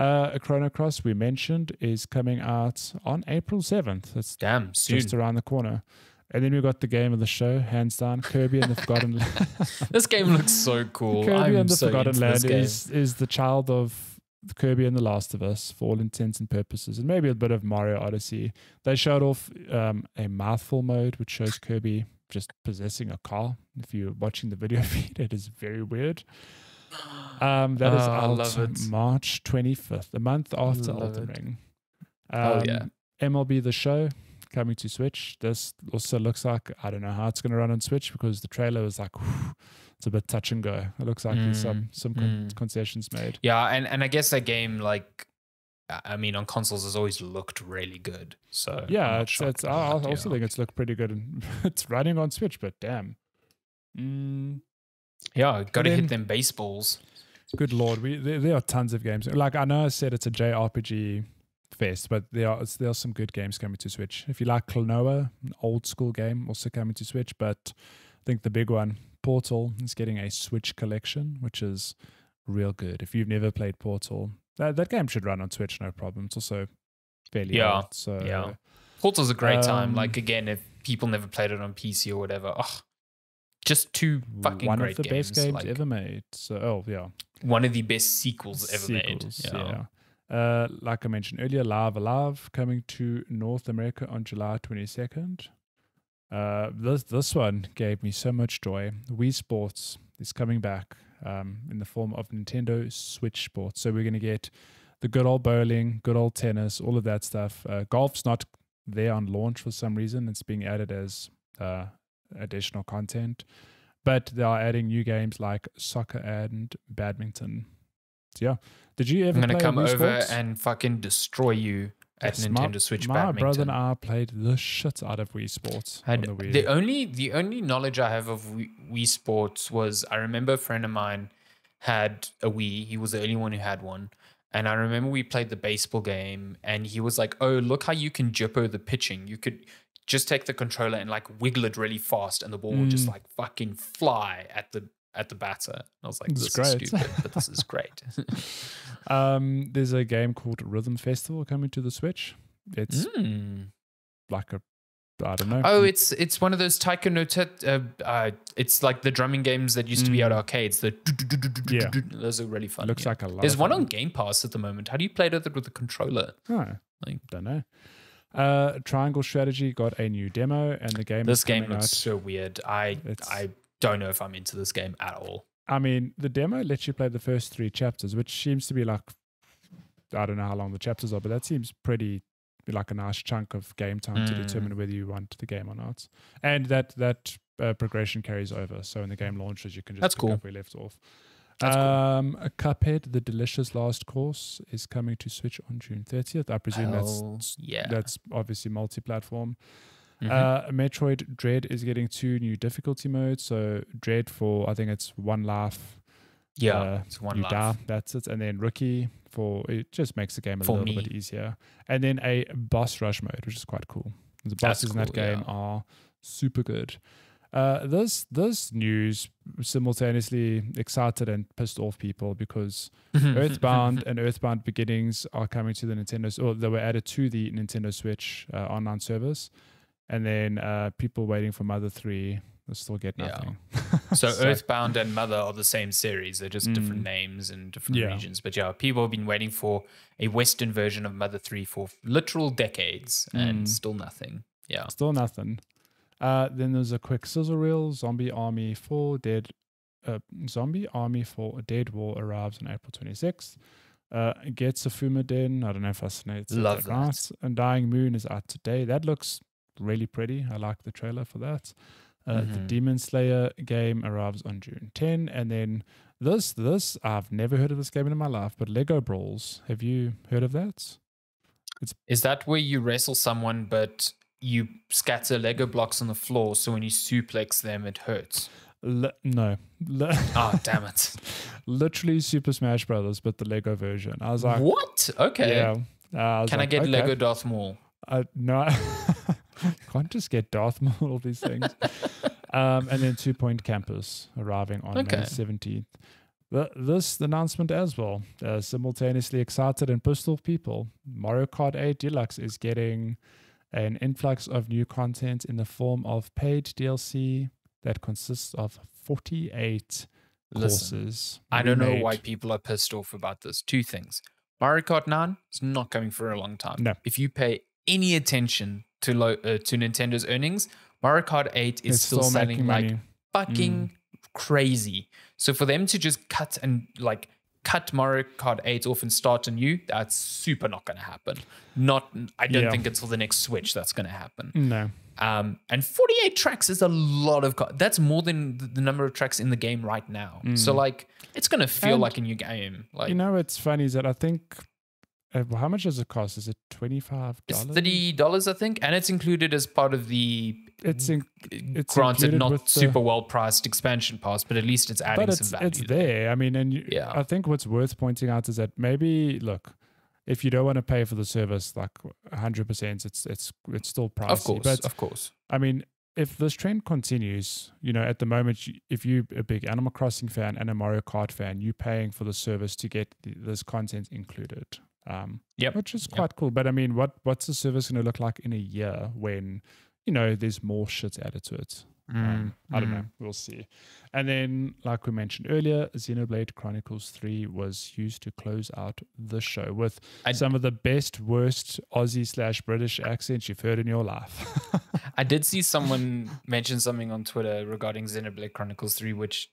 Uh, Chrono Cross, we mentioned, is coming out on April seventh. That's damn soon. Just around the corner. And then we've got the game of the show, hands down, Kirby and the Forgotten Land. This game looks so cool. Kirby I'm and the so Forgotten Land is, is the child of Kirby and The Last of Us, for all intents and purposes, and maybe a bit of Mario Odyssey. They showed off um, a mouthful mode, which shows Kirby just possessing a car. If you're watching the video feed, it is very weird. Um, that oh, is out I love it. March twenty-fifth, a month after Elden Ring. Um, oh, yeah. M L B The Show, coming to Switch. This also looks like, I don't know how it's going to run on Switch, because the trailer was like, whew, it's a bit touch and go. It looks like mm, there's some some con mm. concessions made. Yeah, and and I guess that game, like, I mean, on consoles has always looked really good. So yeah, it's, it's, I also yeah. think it's looked pretty good, and it's running on Switch. But damn, mm. yeah, got to hit them baseballs. Good lord, we there, there are tons of games. Like, I know I said it's a J R P G fest, but there are there are some good games coming to Switch. If you like Klonoa, an old school game, also coming to Switch. But I think the big one, Portal, is getting a Switch collection, which is real good. If you've never played Portal, that that game should run on Switch, no problem. It's also fairly yeah, old, so yeah. Portal's a great um, time. Like, again, if people never played it on P C or whatever, oh, just two fucking one great of the games. Best games like, ever made. So oh yeah, one of the best sequels ever sequels, made. Yeah. yeah. Uh, like I mentioned earlier, Live Alive coming to North America on July twenty-second. Uh, this this one gave me so much joy. Wii Sports is coming back. Um, in the form of Nintendo Switch Sports. So we're going to get the good old bowling, good old tennis, all of that stuff. Uh, golf's not there on launch for some reason. It's being added as uh, additional content. But they are adding new games like soccer and badminton. So yeah. Did you ever I'm gonna play I'm going to come over sports? and fucking destroy you at yes, Nintendo my, Switch my badminton. My brother and I played the shit out of Wii Sports. On the, Wii. the only the only knowledge I have of Wii, Wii Sports was I remember a friend of mine had a Wii. He was the only one who had one, and I remember we played the baseball game, and he was like, "Oh, look how you can jippo the pitching. You could just take the controller and like wiggle it really fast, and the ball mm. would just like fucking fly at the." at the batter." And I was like, this is stupid, but this is great. Um, there's a game called Rhythm Festival coming to the Switch. It's mm. like a, I don't know. Oh, it's it's one of those Taiko no Tet, uh, uh, it's like the drumming games that used mm. to be at arcades. The do, do, do, do, do, yeah. do, do. Those are really fun. It looks yeah. like a lot There's one on Game Pass at the moment. How do you play it with a controller? Oh, like, don't know. Uh, Triangle Strategy got a new demo, and the game This is game looks out. so weird. I it's, I... don't know if I'm into this game at all. I mean, the demo lets you play the first three chapters, which seems to be like, I don't know how long the chapters are, but that seems pretty like a nice chunk of game time mm. to determine whether you want the game or not. And that that uh, progression carries over. So when the game launches, you can just That's pick cool. up where you left off. That's um, cool. Cuphead, The Delicious Last Course, is coming to Switch on June thirtieth. I presume oh, that's, yeah. that's obviously multi-platform. Uh, Metroid Dread is getting two new difficulty modes. So Dread for, I think it's one life. Yeah, uh, it's one life. Die, that's it. And then Rookie for, it just makes the game a for little me. bit easier. And then a boss rush mode, which is quite cool. The bosses cool, in that game yeah. are super good. Uh, this, this news simultaneously excited and pissed off people because Earthbound and Earthbound Beginnings are coming to the Nintendo, or they were added to the Nintendo Switch uh, online service. And then uh, people waiting for Mother three will still get nothing. Yeah. So, so Earthbound and Mother are the same series. They're just mm, different names and different yeah. regions. But yeah, people have been waiting for a Western version of Mother three for literal decades mm. and still nothing. Yeah, still nothing. Uh, then there's a quick sizzle reel. Zombie Army four Dead. Uh, Zombie Army four Dead War arrives on April twenty-sixth. Uh, Getsufuma Den. I don't know if I said that. Love that. Right. And Dying Moon is out today. That looks really pretty. I like the trailer for that. Uh, mm-hmm. The Demon Slayer game arrives on June tenth, and then this this I've never heard of this game in my life, but Lego Brawls. Have you heard of that? It's is that where you wrestle someone, but you scatter Lego blocks on the floor, so when you suplex them, it hurts. Le no. Le oh, damn it! Literally Super Smash Brothers, but the Lego version. I was like, what? Okay. Yeah. Uh, I Can like, I get okay. Lego Darth Maul? Uh, no. You can't just get Darth Maul, all these things. um, and then Two Point Campus arriving on okay. May seventeenth. The, this announcement as well, uh, simultaneously excited and pissed off people. Mario Kart eight Deluxe is getting an influx of new content in the form of paid D L C that consists of forty-eight Listen, courses. I don't know why people are pissed off about this. Two things. Mario Kart nine is not coming for a long time. No. If you pay any attention to low, uh, to Nintendo's earnings, Mario Kart eight is still, still selling like money. fucking mm. crazy. So for them to just cut and like cut Mario Kart eight off and start anew, that's super not going to happen. Not, I don't yeah. think until the next Switch that's going to happen. No. Um, and forty-eight tracks is a lot of, co- that's more than the number of tracks in the game right now. Mm. So like, it's going to feel and like a new game. Like, you know, it's funny is that I think, uh, how much does it cost? Is it twenty-five dollars? It's thirty dollars, I think. And it's included as part of the, it's, in, it's granted not super the, well priced expansion pass, but at least it's adding it's, some value. It's there. I mean, and you, yeah. I think what's worth pointing out is that maybe, look, if you don't want to pay for the service, like one hundred percent, it's it's it's still pricey. Of course, but, of course. I mean, if this trend continues, you know, at the moment, if you're a big Animal Crossing fan and a Mario Kart fan, you're paying for the service to get the, this content included. Um, yep. Which is quite yep. cool. But I mean, what what's the service going to look like in a year when, you know, there's more shit added to it? Mm. Um, I don't mm. know. We'll see. And then, like we mentioned earlier, Xenoblade Chronicles three was used to close out the show with I some d- of the best, worst Aussie slash British accents you've heard in your life. I did see someone mention something on Twitter regarding Xenoblade Chronicles three, which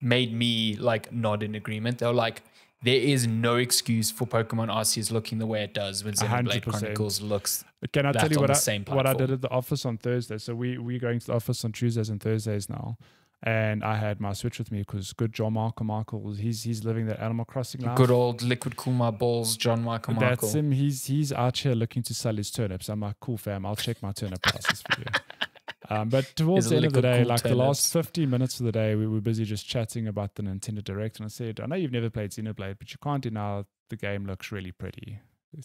made me like nod in agreement. They were like, there is no excuse for Pokemon Arceus looking the way it does when Xenoblade Chronicles looks Can I tell you what I, what I did at the office on Thursday? So we, we're going to the office on Tuesdays and Thursdays now. And I had my Switch with me because good John Michael Michael, he's he's living that Animal Crossing life. Good old Liquid Cool My Balls, John Michael Michael. That's him. He's, he's out here looking to sell his turnips. I'm like, cool fam, I'll check my turnip prices for you. Um, but towards the end of the day, cool like tennis. the last fifteen minutes of the day, we were busy just chatting about the Nintendo Direct. And I said, I know you've never played Xenoblade, but you can't deny the game looks really pretty.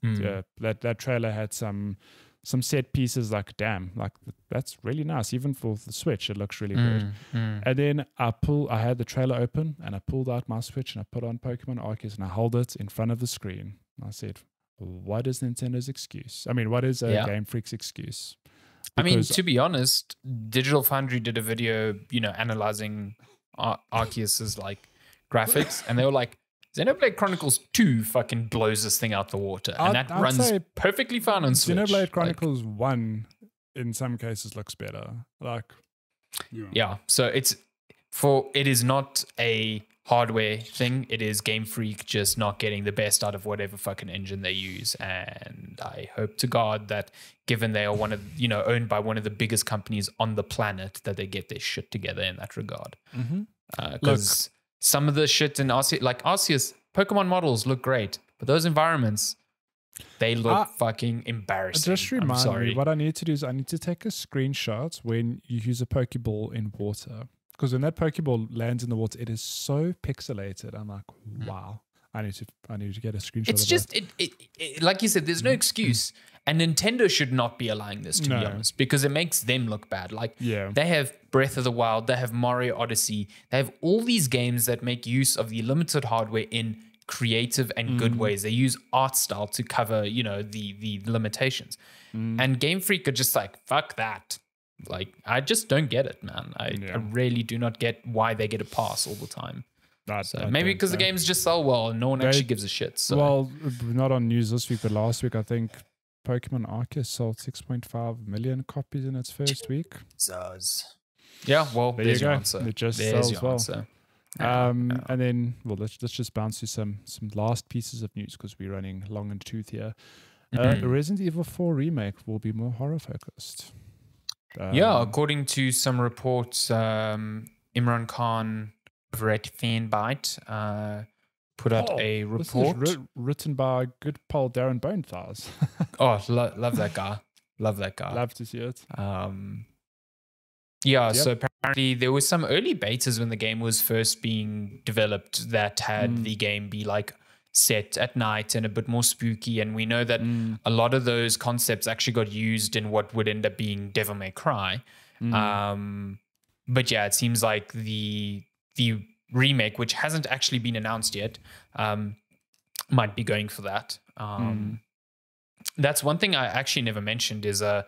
Mm. Uh, that that trailer had some some set pieces like, damn, like that's really nice. Even for the Switch, it looks really mm. good. Mm. And then I pull, I had the trailer open and I pulled out my Switch and I put on Pokemon Arceus and I held it in front of the screen. And I said, what is Nintendo's excuse? I mean, what is a yeah. Game Freak's excuse? Because I mean, to be honest, Digital Foundry did a video, you know, analyzing Ar- Arceus's like graphics, and they were like, "Xenoblade Chronicles two fucking blows this thing out the water," and I'd, that I'd runs perfectly fine on Switch. Xenoblade Chronicles like, one, in some cases, looks better. Like, yeah. yeah, so it's for it is not a hardware thing. It is Game Freak just not getting the best out of whatever fucking engine they use. And I hope to God that given they are one of, you know, owned by one of the biggest companies on the planet, that they get their shit together in that regard. Mm-hmm. Uh, Cause look, some of the shit in Arceus, like Arceus, Pokemon models look great, but those environments, they look uh, fucking embarrassing. Just remind me, what I need to do is I need to take a screenshot when you use a Pokeball in water. Because when that Pokeball lands in the water, it is so pixelated. I'm like, wow, I need to, I need to get a screenshot. It's of just, it, it, it, like you said, there's no excuse, and Nintendo should not be allowing this to no. be honest, because it makes them look bad. Like, yeah. they have Breath of the Wild, they have Mario Odyssey, they have all these games that make use of the limited hardware in creative and mm. good ways. They use art style to cover, you know, the the limitations, mm. and Game Freak are just like, fuck that. Like, I just don't get it, man. I, yeah. I really do not get why they get a pass all the time. I, so I maybe because the games just sell well and no one they, actually gives a shit. So. Well, not on news this week, but last week, I think Pokemon Arceus sold six point five million copies in its first week. Zaz. Yeah, well, there there's you your go. answer. It just there's sells well. Answer. Um, yeah. And then, well, let's, let's just bounce to some, some last pieces of news because we're running long and tooth here. Uh, mm-hmm. Resident Evil four Remake will be more horror-focused. Um, yeah, according to some reports, um, Imran Khan, Brett Fanbite, uh, put out oh, a report. This is ri- written by good pal Darren Bonethighs. oh, lo- love that guy. Love that guy. Love to see it. Um, yeah, yep. so apparently there were some early betas when the game was first being developed that had mm. the game be like set at night and a bit more spooky, and we know that mm. a lot of those concepts actually got used in what would end up being Devil May Cry. mm. Um but yeah, it seems like the the remake, which hasn't actually been announced yet, um might be going for that. um mm. That's one thing I actually never mentioned is uh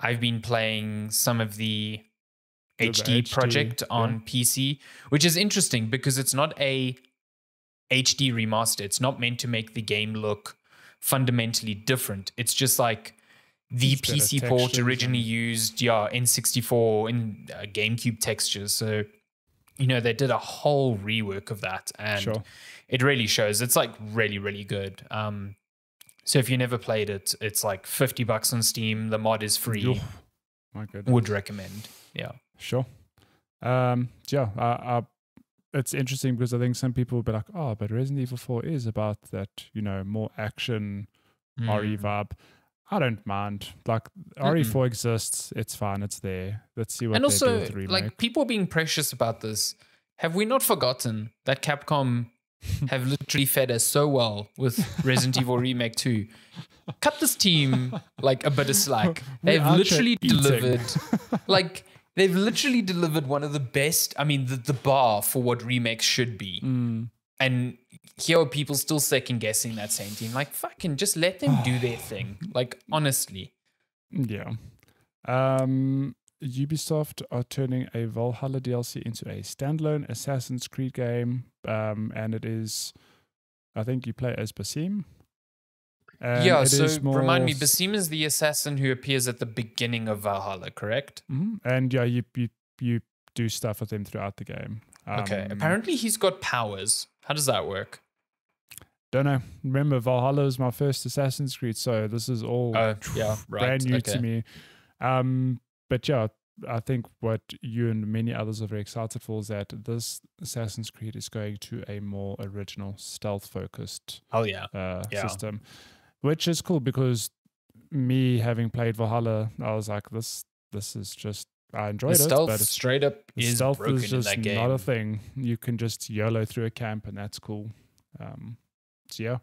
I've been playing some of the H D, H D project yeah. on P C, which is interesting because it's not a H D remaster. It's not meant to make the game look fundamentally different. It's just like the it's P C port originally and... used, yeah, N sixty-four and uh, GameCube textures. So, you know, they did a whole rework of that, and sure. it really shows. It's like really, really good. Um, so if you never played it, it's like fifty bucks on Steam. The mod is free. Oof. My goodness. Would recommend. Yeah. Sure. Um, yeah. Uh, uh, it's interesting because I think some people will be like, oh, but Resident Evil four is about that, you know, more action mm. R E vibe. I don't mind. Like, R E four mm-mm. exists. It's fine. It's there. Let's see what and they also, do with the remake. Like, people being precious about this. Have we not forgotten that Capcom have literally fed us so well with Resident Evil Remake two? Cut this team, like, a bit of slack. They've literally delivered, like... They've literally delivered one of the best, I mean, the, the bar for what remakes should be. Mm. And here are people still second-guessing that same team. Like, fucking just let them do their thing. Like, honestly. Yeah. Um, Ubisoft are turning a Valhalla D L C into a standalone Assassin's Creed game. Um, and it is, I think you play as Basim. And yeah, so remind me, Basim is the assassin who appears at the beginning of Valhalla, correct? Mm-hmm. And yeah, you, you you do stuff with him throughout the game. Um, okay, apparently he's got powers. How does that work? Don't know. Remember, Valhalla is my first Assassin's Creed, so this is all uh, yeah, right. brand new okay. to me. Um, but yeah, I think what you and many others are very excited for is that this Assassin's Creed is going to a more original, stealth-focused oh, yeah. Uh, yeah. system. Which is cool because me having played Valhalla, I was like, this this is just, I enjoyed the it. Stealth but it's, straight up is stealth broken is just in that game. Not a thing. You can just YOLO through a camp and that's cool. Um, so yeah,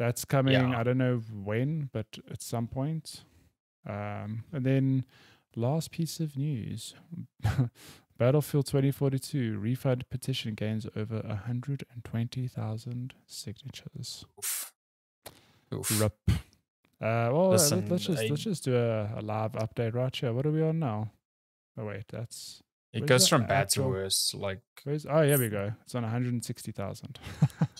that's coming, yeah. I don't know when, but at some point. Um, and then last piece of news, Battlefield twenty forty-two, refund petition gains over one hundred twenty thousand signatures. Oof. Rip. Uh, well, Listen, let's just I, let's just do a, a live update right here. What are we on now? Oh wait, that's it goes that? from bad to worse. Like, where's, oh, here we go. It's on one hundred sixty thousand.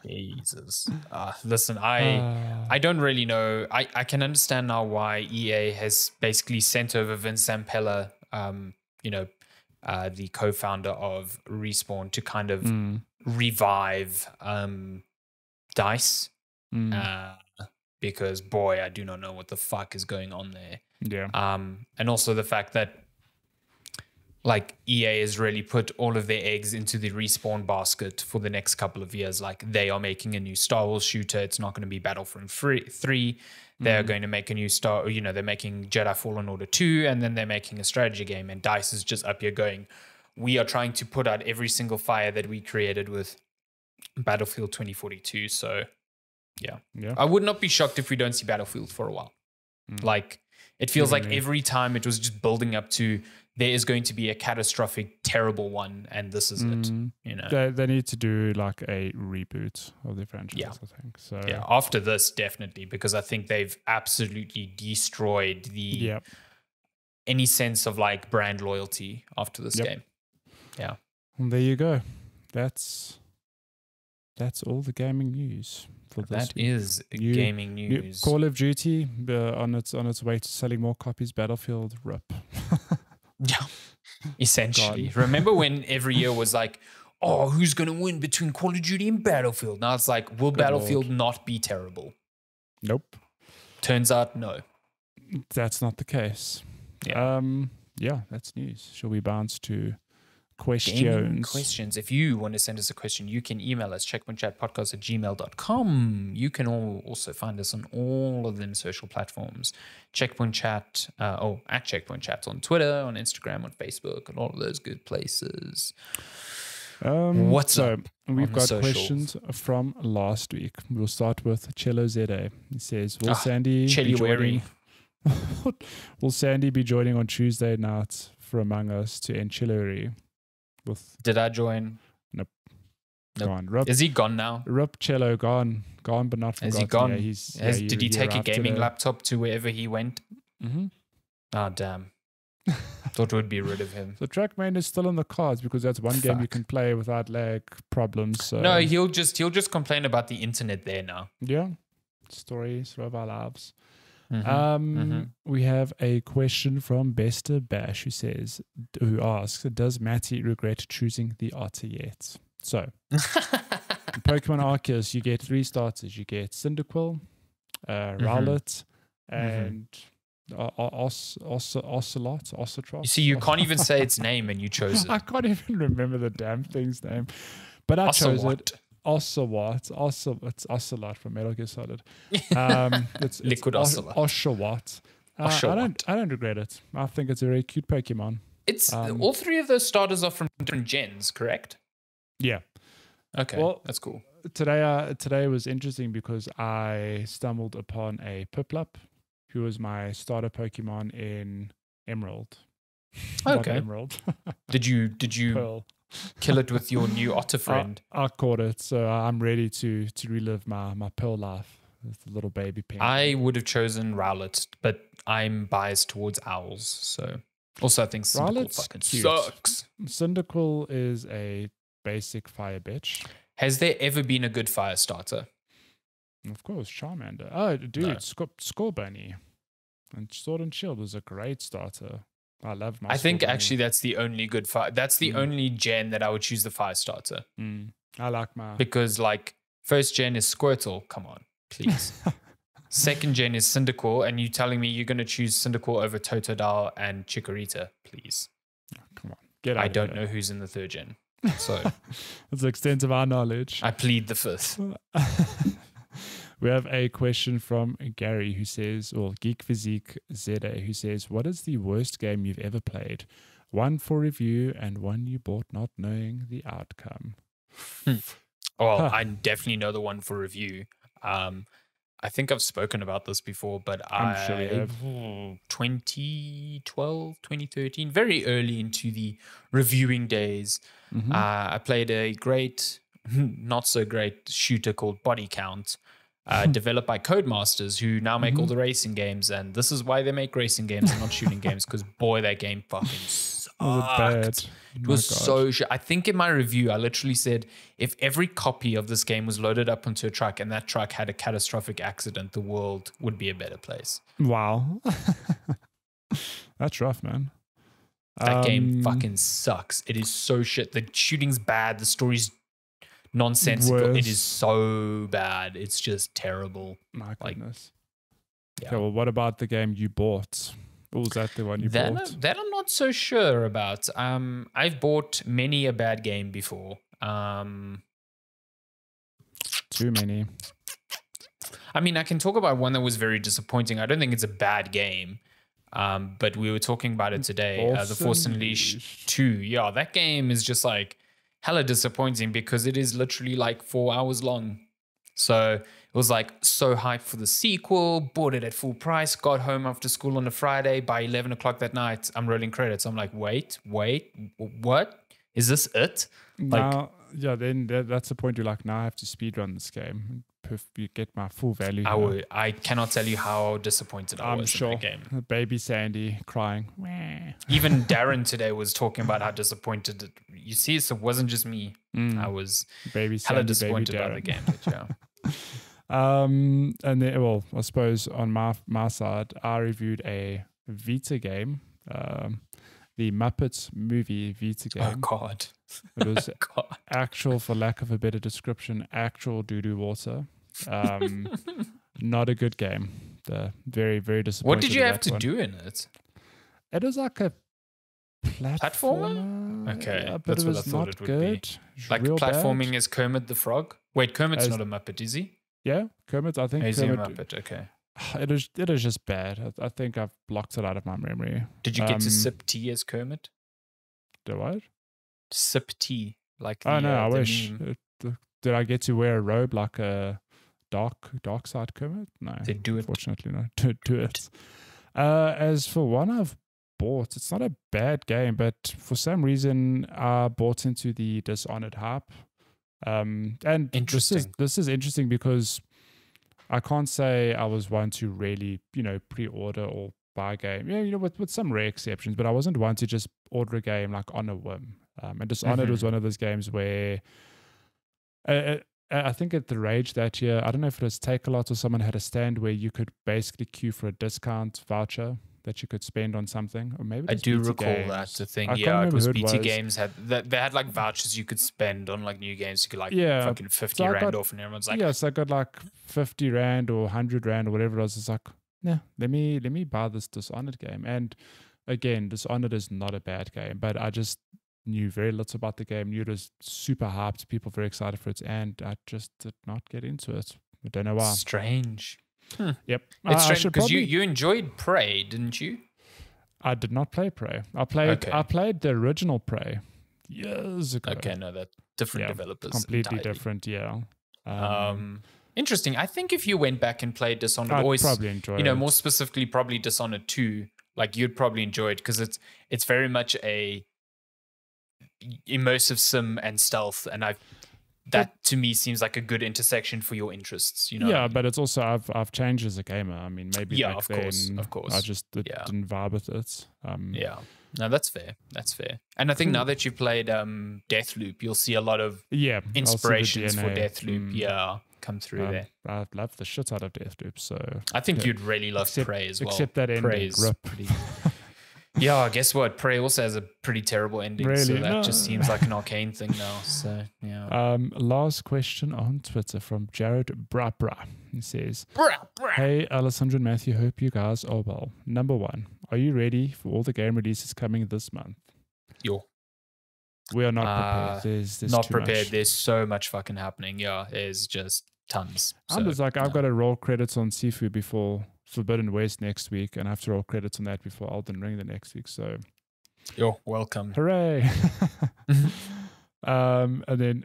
Jesus. Uh, Listen, I uh, I don't really know. I I can understand now why E A has basically sent over Vince Zampella, um, you know, uh, the co-founder of Respawn, to kind of mm. revive um, DICE. Mm. Uh, Because, boy, I do not know what the fuck is going on there. Yeah. Um, and also the fact that, like, E A has really put all of their eggs into the Respawn basket for the next couple of years. Like, they are making a new Star Wars shooter. It's not going to be Battlefront three. Mm-hmm. They're going to make a new Star... You know, they're making Jedi Fallen Order two, and then they're making a strategy game. And DICE is just up here going, we are trying to put out every single fire that we created with Battlefield twenty forty-two, so... Yeah. yeah, I would not be shocked if we don't see Battlefield for a while. Mm. Like, it feels mm-hmm. like every time it was just building up to there is going to be a catastrophic, terrible one, and this is mm. it. You know, they, they need to do like a reboot of the franchise. Yeah. I think so. Yeah, after this, definitely, because I think they've absolutely destroyed the yep. any sense of like brand loyalty after this yep. game. Yeah, and there you go. That's that's all the gaming news. That week. is new, gaming news. Call of Duty uh, on its on its way to selling more copies. Battlefield, rip. yeah, essentially. God. Remember when every year was like, oh, who's going to win between Call of Duty and Battlefield? Now it's like, will Good Battlefield Lord. not be terrible? Nope. Turns out, no. That's not the case. Yeah, um, yeah that's news. Shall we bounce to... Questions. questions. If you want to send us a question, you can email us checkpointchatpodcast at gmail dot com. You can all also find us on all of them social platforms. Checkpoint Chat, uh, oh, at Checkpoint Chat on Twitter, on Instagram, on Facebook, and all of those good places. Um, What's so up? We've got questions from last week. We'll start with Cello Zede. He says, Will ah, Sandy be joining? Will Sandy be joining on Tuesday night for Among Us to Enchillery? With Did I join? Nope. nope. Gone. Rup, Is he gone now? Rup Cello gone. Gone, but not forgotten. Is he gone? Yeah, he's, Has, yeah, you, did he take a gaming laptop to wherever he went? Mm-hmm. Oh, damn. Thought we'd be rid of him. So Trackman is still on the cards because that's one Fuck. game you can play without lag problems. So. No, he'll just he'll just complain about the internet there now. Yeah. Stories of our lives. Mm-hmm. Um, mm-hmm. We have a question from Bester Bash who says, who asks, does Matty regret choosing the otter yet? So, in Pokemon Arceus, you get three starters. You get Cyndaquil, uh, Rowlet, mm-hmm. and mm-hmm. Os, os, ocelot, Ocelot. You see, you can't even say its name, and you chose it. I can't even remember the damn thing's name, but I chose it. Ocelot, Ocelot, it's Ocelot from Metal Gear Solid. Um, it's, it's Liquid Ocelot. Ocelot. Uh, I don't, I don't regret it. I think it's a very cute Pokemon. It's um, all three of those starters are from different gens, correct? Yeah. Okay, well, that's cool. Today, uh, today was interesting because I stumbled upon a Piplup, who was my starter Pokemon in Emerald. Okay. Emerald. did you did you Pearl. kill it with your new otter friend? I, I caught it, so I'm ready to to relive my my Pearl life. It's a little baby penguin. I would have chosen Rowlet, but I'm biased towards owls. So also I think Cyndaquil fucking cute. sucks. Cyndaquil is a basic fire bitch. Has there ever been a good fire starter? Of course, Charmander. Oh, dude, no. Scorp Scorbunny. And Sword and Shield was a great starter. I love my I Scorbunny. think actually that's the only good fire. That's the mm. only gen that I would choose the fire starter. Mm. I like my... Because, like, first gen is Squirtle. Come on, please. Second gen is Cyndaquil, and you're telling me you're going to choose Cyndaquil over Totodile and Chikorita, please. Oh, come on. Get out I don't know who's in the third gen. So that's the extent of our knowledge. I plead the fifth. We have a question from Gary who says, or Geek Physique Z A, who says, what is the worst game you've ever played? One for review and one you bought not knowing the outcome. Hmm. Well, huh. I definitely know the one for review. Um, I think I've spoken about this before, but I'm I, sure you have. twenty twelve, twenty thirteen, very early into the reviewing days, mm-hmm. uh, I played a great, not so great shooter called Body Count. Uh, developed by Codemasters, who now make mm-hmm. all the racing games, and this is why they make racing games and not shooting games, because boy, that game fucking sucked. Was it was oh so shit. I think in my review, I literally said, if every copy of this game was loaded up onto a truck and that truck had a catastrophic accident, the world would be a better place. Wow. That's rough, man. That um, game fucking sucks. It is so shit. The shooting's bad. The story's nonsensical. Worse. It is so bad. It's just terrible. My goodness. Like, yeah. Okay, well, what about the game you bought? Or was that the one you that bought? I, that I'm not so sure about. Um, I've bought many a bad game before. Um, Too many. I mean, I can talk about one that was very disappointing. I don't think it's a bad game, um, but we were talking about it today. Awesome. Uh, the Force Unleashed two. Yeah, that game is just like hella disappointing because it is literally like four hours long. So it was like so hyped for the sequel, bought it at full price, got home after school on a Friday. By eleven o'clock that night, I'm rolling credits. I'm like, wait, wait, what? Is this it? Like, now, yeah, then that's the point you're like, now I have to speedrun this game. You get my full value. I, would, I cannot tell you how disappointed I I'm was sure. in the game. Baby Sandy crying. Even Darren today was talking about how disappointed. It, you see, so it wasn't just me. Mm. I was baby hella Sandy, disappointed baby about the game. But yeah. um, and then, well, I suppose on my my side, I reviewed a Vita game, um, the Muppets movie Vita game. Oh God! It was God. actual, for lack of a better description, actual doo doo water. um not a good game. The very very disappointing. What did you have to one. do in it? It was like a platformer, platformer? okay yeah, that's what I thought it would good. be like Real platforming bad. Is Kermit the Frog. Wait, Kermit's As, not a Muppet, is he? Yeah, Kermit, I think. Is he a Muppet? Okay. It is, it is just bad. I, I think I've blocked it out of my memory. Did you get um, to sip tea as Kermit? Do I? Sip tea. Like oh, the, no, uh, I wish. Did I get to wear a robe like a Dark, dark side Kermit? No. They do it. Fortunately, no. Do, do it. Uh, as for one I've bought, it's not a bad game, but for some reason I uh, bought into the Dishonored hype. Um, and interesting. This is, this is interesting because I can't say I was one to really, you know, pre-order or buy a game. Yeah, you know, with, with some rare exceptions, but I wasn't one to just order a game like on a whim. Um, and Dishonored mm-hmm. was one of those games where... Uh, I think at the Rage that year, I don't know if it was Take-A-Lot or someone had a stand where you could basically queue for a discount voucher that you could spend on something, or maybe I do B T recall games. That's the thing. I yeah, because B T was. Games had they had like vouchers you could spend on like new games. You could like yeah, fucking fifty so rand got, off, and everyone's like, yeah, so I got like fifty rand or hundred rand or whatever it was. It's like, nah, let me let me buy this Dishonored game. And again, Dishonored is not a bad game, but I just knew very little about the game. Knew it was super hyped, people very excited for it, and I just did not get into it. I don't know why. Strange. Hmm. Yep. It's strange because you, you enjoyed Prey, didn't you? I did not play Prey. I played okay. I played the original Prey years ago. Okay, no, that different yeah, developers. Completely entirely. different, yeah. Um, um interesting. I think if you went back and played Dishonored, I'd always probably enjoy you know, it. More specifically probably Dishonored two, like you'd probably enjoy it because it's it's very much a immersive sim and stealth, and I've that but, to me seems like a good intersection for your interests, you know. Yeah, I mean? But it's also I've I've changed as a gamer. I mean, maybe yeah, back of course, then of course. I just did, yeah. didn't vibe with it. Um, yeah, no, that's fair. That's fair. And I think mm. now that you played um, Deathloop, you'll see a lot of yeah inspirations for Deathloop. Mm. Yeah, come through um, there. I love the shit out of Deathloop. So I think yeah. you'd really love except, Prey as well. Except that ending. Pretty. Yeah, guess what? Prey also has a pretty terrible ending, really? so that no. just seems like an arcane thing now. So yeah. Um, last question on Twitter from Jared Brabra. He says, Bra -bra. "Hey, Alessandra and Matthew, hope you guys are well. Number one, are you ready for all the game releases coming this month? Yo, we are not prepared. Uh, there's, there's not prepared. Much. There's so much fucking happening. Yeah, there's just tons. I'm so, just like, no. I've got to roll credits on Sifu before." Forbidden West next week, and I have to roll credits on that before Elden Ring the next week. So, you're welcome. Hooray! um, and then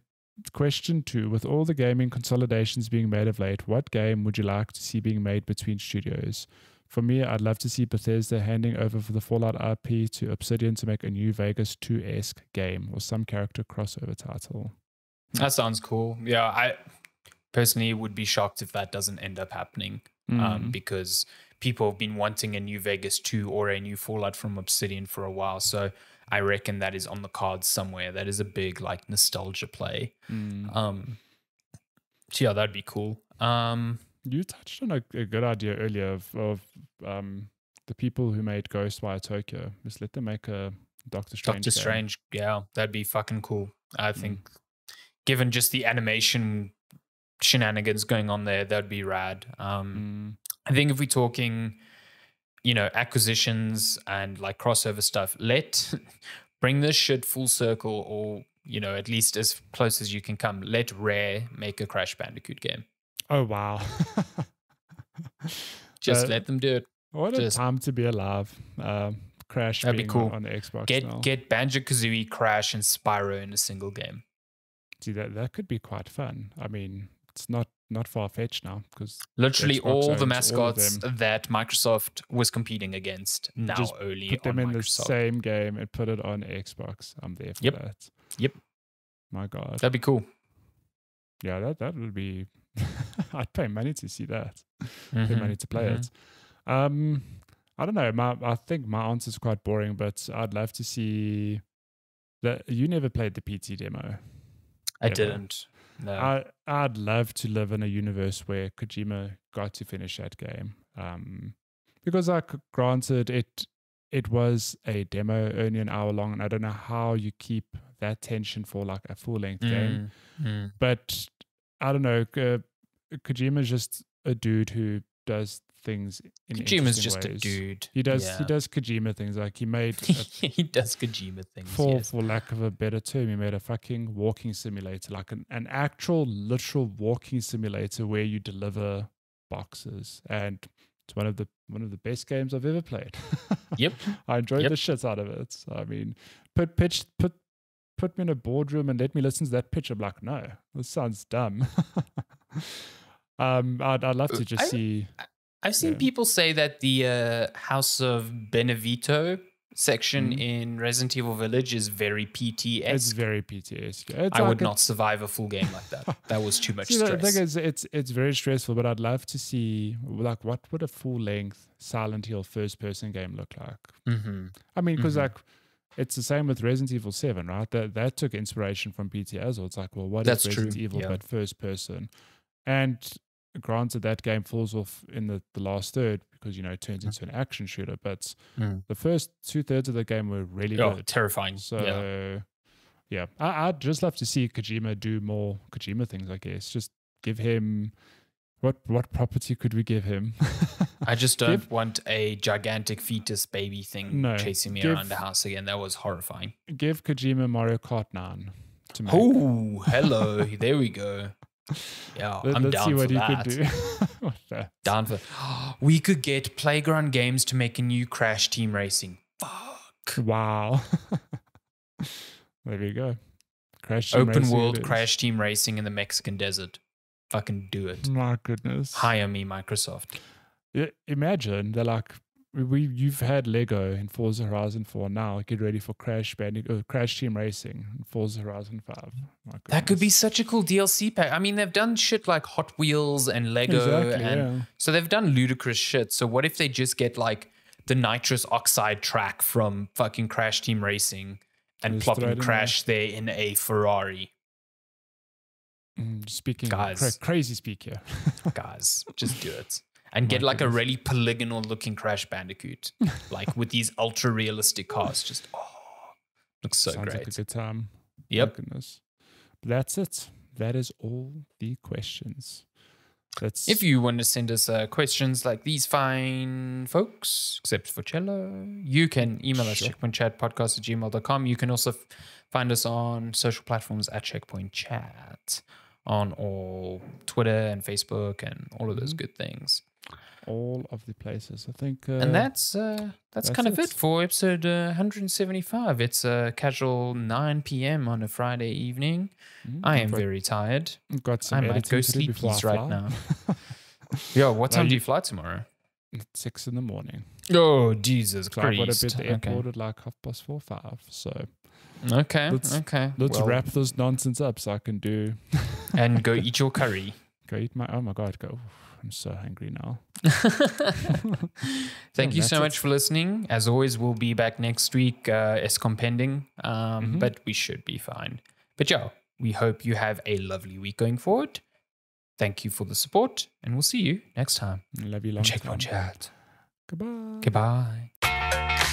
question two: with all the gaming consolidations being made of late, what game would you like to see being made between studios? For me, I'd love to see Bethesda handing over for the Fallout I P to Obsidian to make a new Vegas two-esque game or some character crossover title. That sounds cool. Yeah, I personally would be shocked if that doesn't end up happening. Mm-hmm. Um, because people have been wanting a new Vegas two or a new Fallout from Obsidian for a while. So I reckon that is on the cards somewhere. That is a big like nostalgia play. Mm. Um, so yeah, that'd be cool. Um, you touched on a, a good idea earlier of, of um, the people who made Ghostwire Tokyo. Just let them make a Doctor Strange Doctor Strange, game. yeah. That'd be fucking cool. I think mm. given just the animation shenanigans going on there, that'd be rad. um mm. I think if we're talking you know acquisitions and like crossover stuff, let bring this shit full circle, or you know at least as close as you can come. Let Rare make a Crash Bandicoot game. Oh wow. Just uh, let them do it. What a just. time to be alive. um Crash that'd being be cool on the Xbox. Get now. get Banjo-Kazooie, Crash and Spyro in a single game. See, that that could be quite fun. I mean, it's not not far fetched now, because literally all the mascots all that Microsoft was competing against now just only put them on in Microsoft. The same game and put it on Xbox. I'm there for yep. that. Yep. My God, that'd be cool. Yeah, that that would be. I'd pay money to see that. Mm-hmm. Pay money to play mm-hmm. it. Um, I don't know. My I think my answer is quite boring, but I'd love to see that. You never played the P T demo. I ever. didn't. No. I, I'd love to live in a universe where Kojima got to finish that game. Um, because, like, granted, it it was a demo, only an hour long, and I don't know how you keep that tension for like a full length mm. game. Mm. But I don't know. Uh, Kojima's just a dude who does things in Kojima's just ways. a dude. He does yeah. he does Kojima things. Like he made a, he does Kojima things. For yes. for lack of a better term, he made a fucking walking simulator, like an, an actual literal walking simulator where you deliver boxes, and it's one of the one of the best games I've ever played. Yep, I enjoyed yep. the shit out of it. I mean, put pitch put put me in a boardroom and let me listen to that pitch. I'm like, no, this sounds dumb. um, I'd I'd love to just I, see. I, I've seen yeah. people say that the uh, House of Benevito section mm. in Resident Evil Village is very P T-esque. It's very P T-esque. I like would not survive a full game like that. That was too much see, stress. The thing is, it's, it's very stressful, but I'd love to see, like, what would a full-length Silent Hill first-person game look like? Mm-hmm. I mean, because, mm-hmm. like, it's the same with Resident Evil seven, right? That, that took inspiration from P T as well. It's like, well, what That's is Resident true. Evil yeah. but first-person? And granted, that game falls off in the, the last third because, you know, it turns into an action shooter. But mm. the first two thirds of the game were really oh, good. terrifying. So, yeah, yeah. I, I'd just love to see Kojima do more Kojima things, I guess. Just give him What what property could we give him? I just don't give, want a gigantic fetus baby thing no, chasing me give, around the house again. That was horrifying. Give Kojima Mario Kart nine to make. Oh, hello. There we go. Yeah, Let, I'm let's down see what for that. Could do. what that. Down for We could get Playground Games to make a new Crash Team Racing. Fuck. Wow. There we go. Crash Team Open Racing World Crash Team Racing in the Mexican desert. Fucking do it. My goodness. Hire me, Microsoft. Yeah, imagine they're like, we you've had Lego in Forza Horizon four, now get ready for Crash Bandicoot, uh, Crash Team Racing in Forza Horizon five. That could be such a cool D L C pack. I mean, they've done shit like Hot Wheels and Lego, exactly, and yeah. so they've done ludicrous shit. So what if they just get like the nitrous oxide track from fucking Crash Team Racing and just plop and Crash there in a Ferrari? Speaking guys, cra crazy speak here. Guys, just do it. And get like a really polygonal looking Crash Bandicoot. Like with these ultra realistic cars. Just, oh, looks so Sounds great. Like a good time. Yep. But that's it. That is all the questions. That's if you want to send us uh, questions like these fine folks, except for Cello, you can email sure. us checkpointchatpodcast at gmail dot com. You can also find us on social platforms at Checkpoint Chat, on all Twitter and Facebook and all of those good things. All of the places, I think. Uh, and that's, uh, that's that's kind of it, it for episode uh, one seventy-five. It's a casual nine p m on a Friday evening. Mm-hmm. I am very tired. Got some I might go sleepies right now. Yo, what time well, do you fly tomorrow? It's six in the morning. Oh, Jesus Christ. I got a bit at the airport okay. at like half past four, five. So... Okay, let's, okay. Let's well, wrap this nonsense up so I can do... And go eat your curry. Go eat my... Oh, my God. Go. I'm so hungry now. Thank yeah, you so much it. for listening. As always, we'll be back next week. Uh, it's compending, um, mm-hmm. but we should be fine. But yeah, we hope you have a lovely week going forward. Thank you for the support, and we'll see you next time. Love you long time. Check my chat. Goodbye. Goodbye.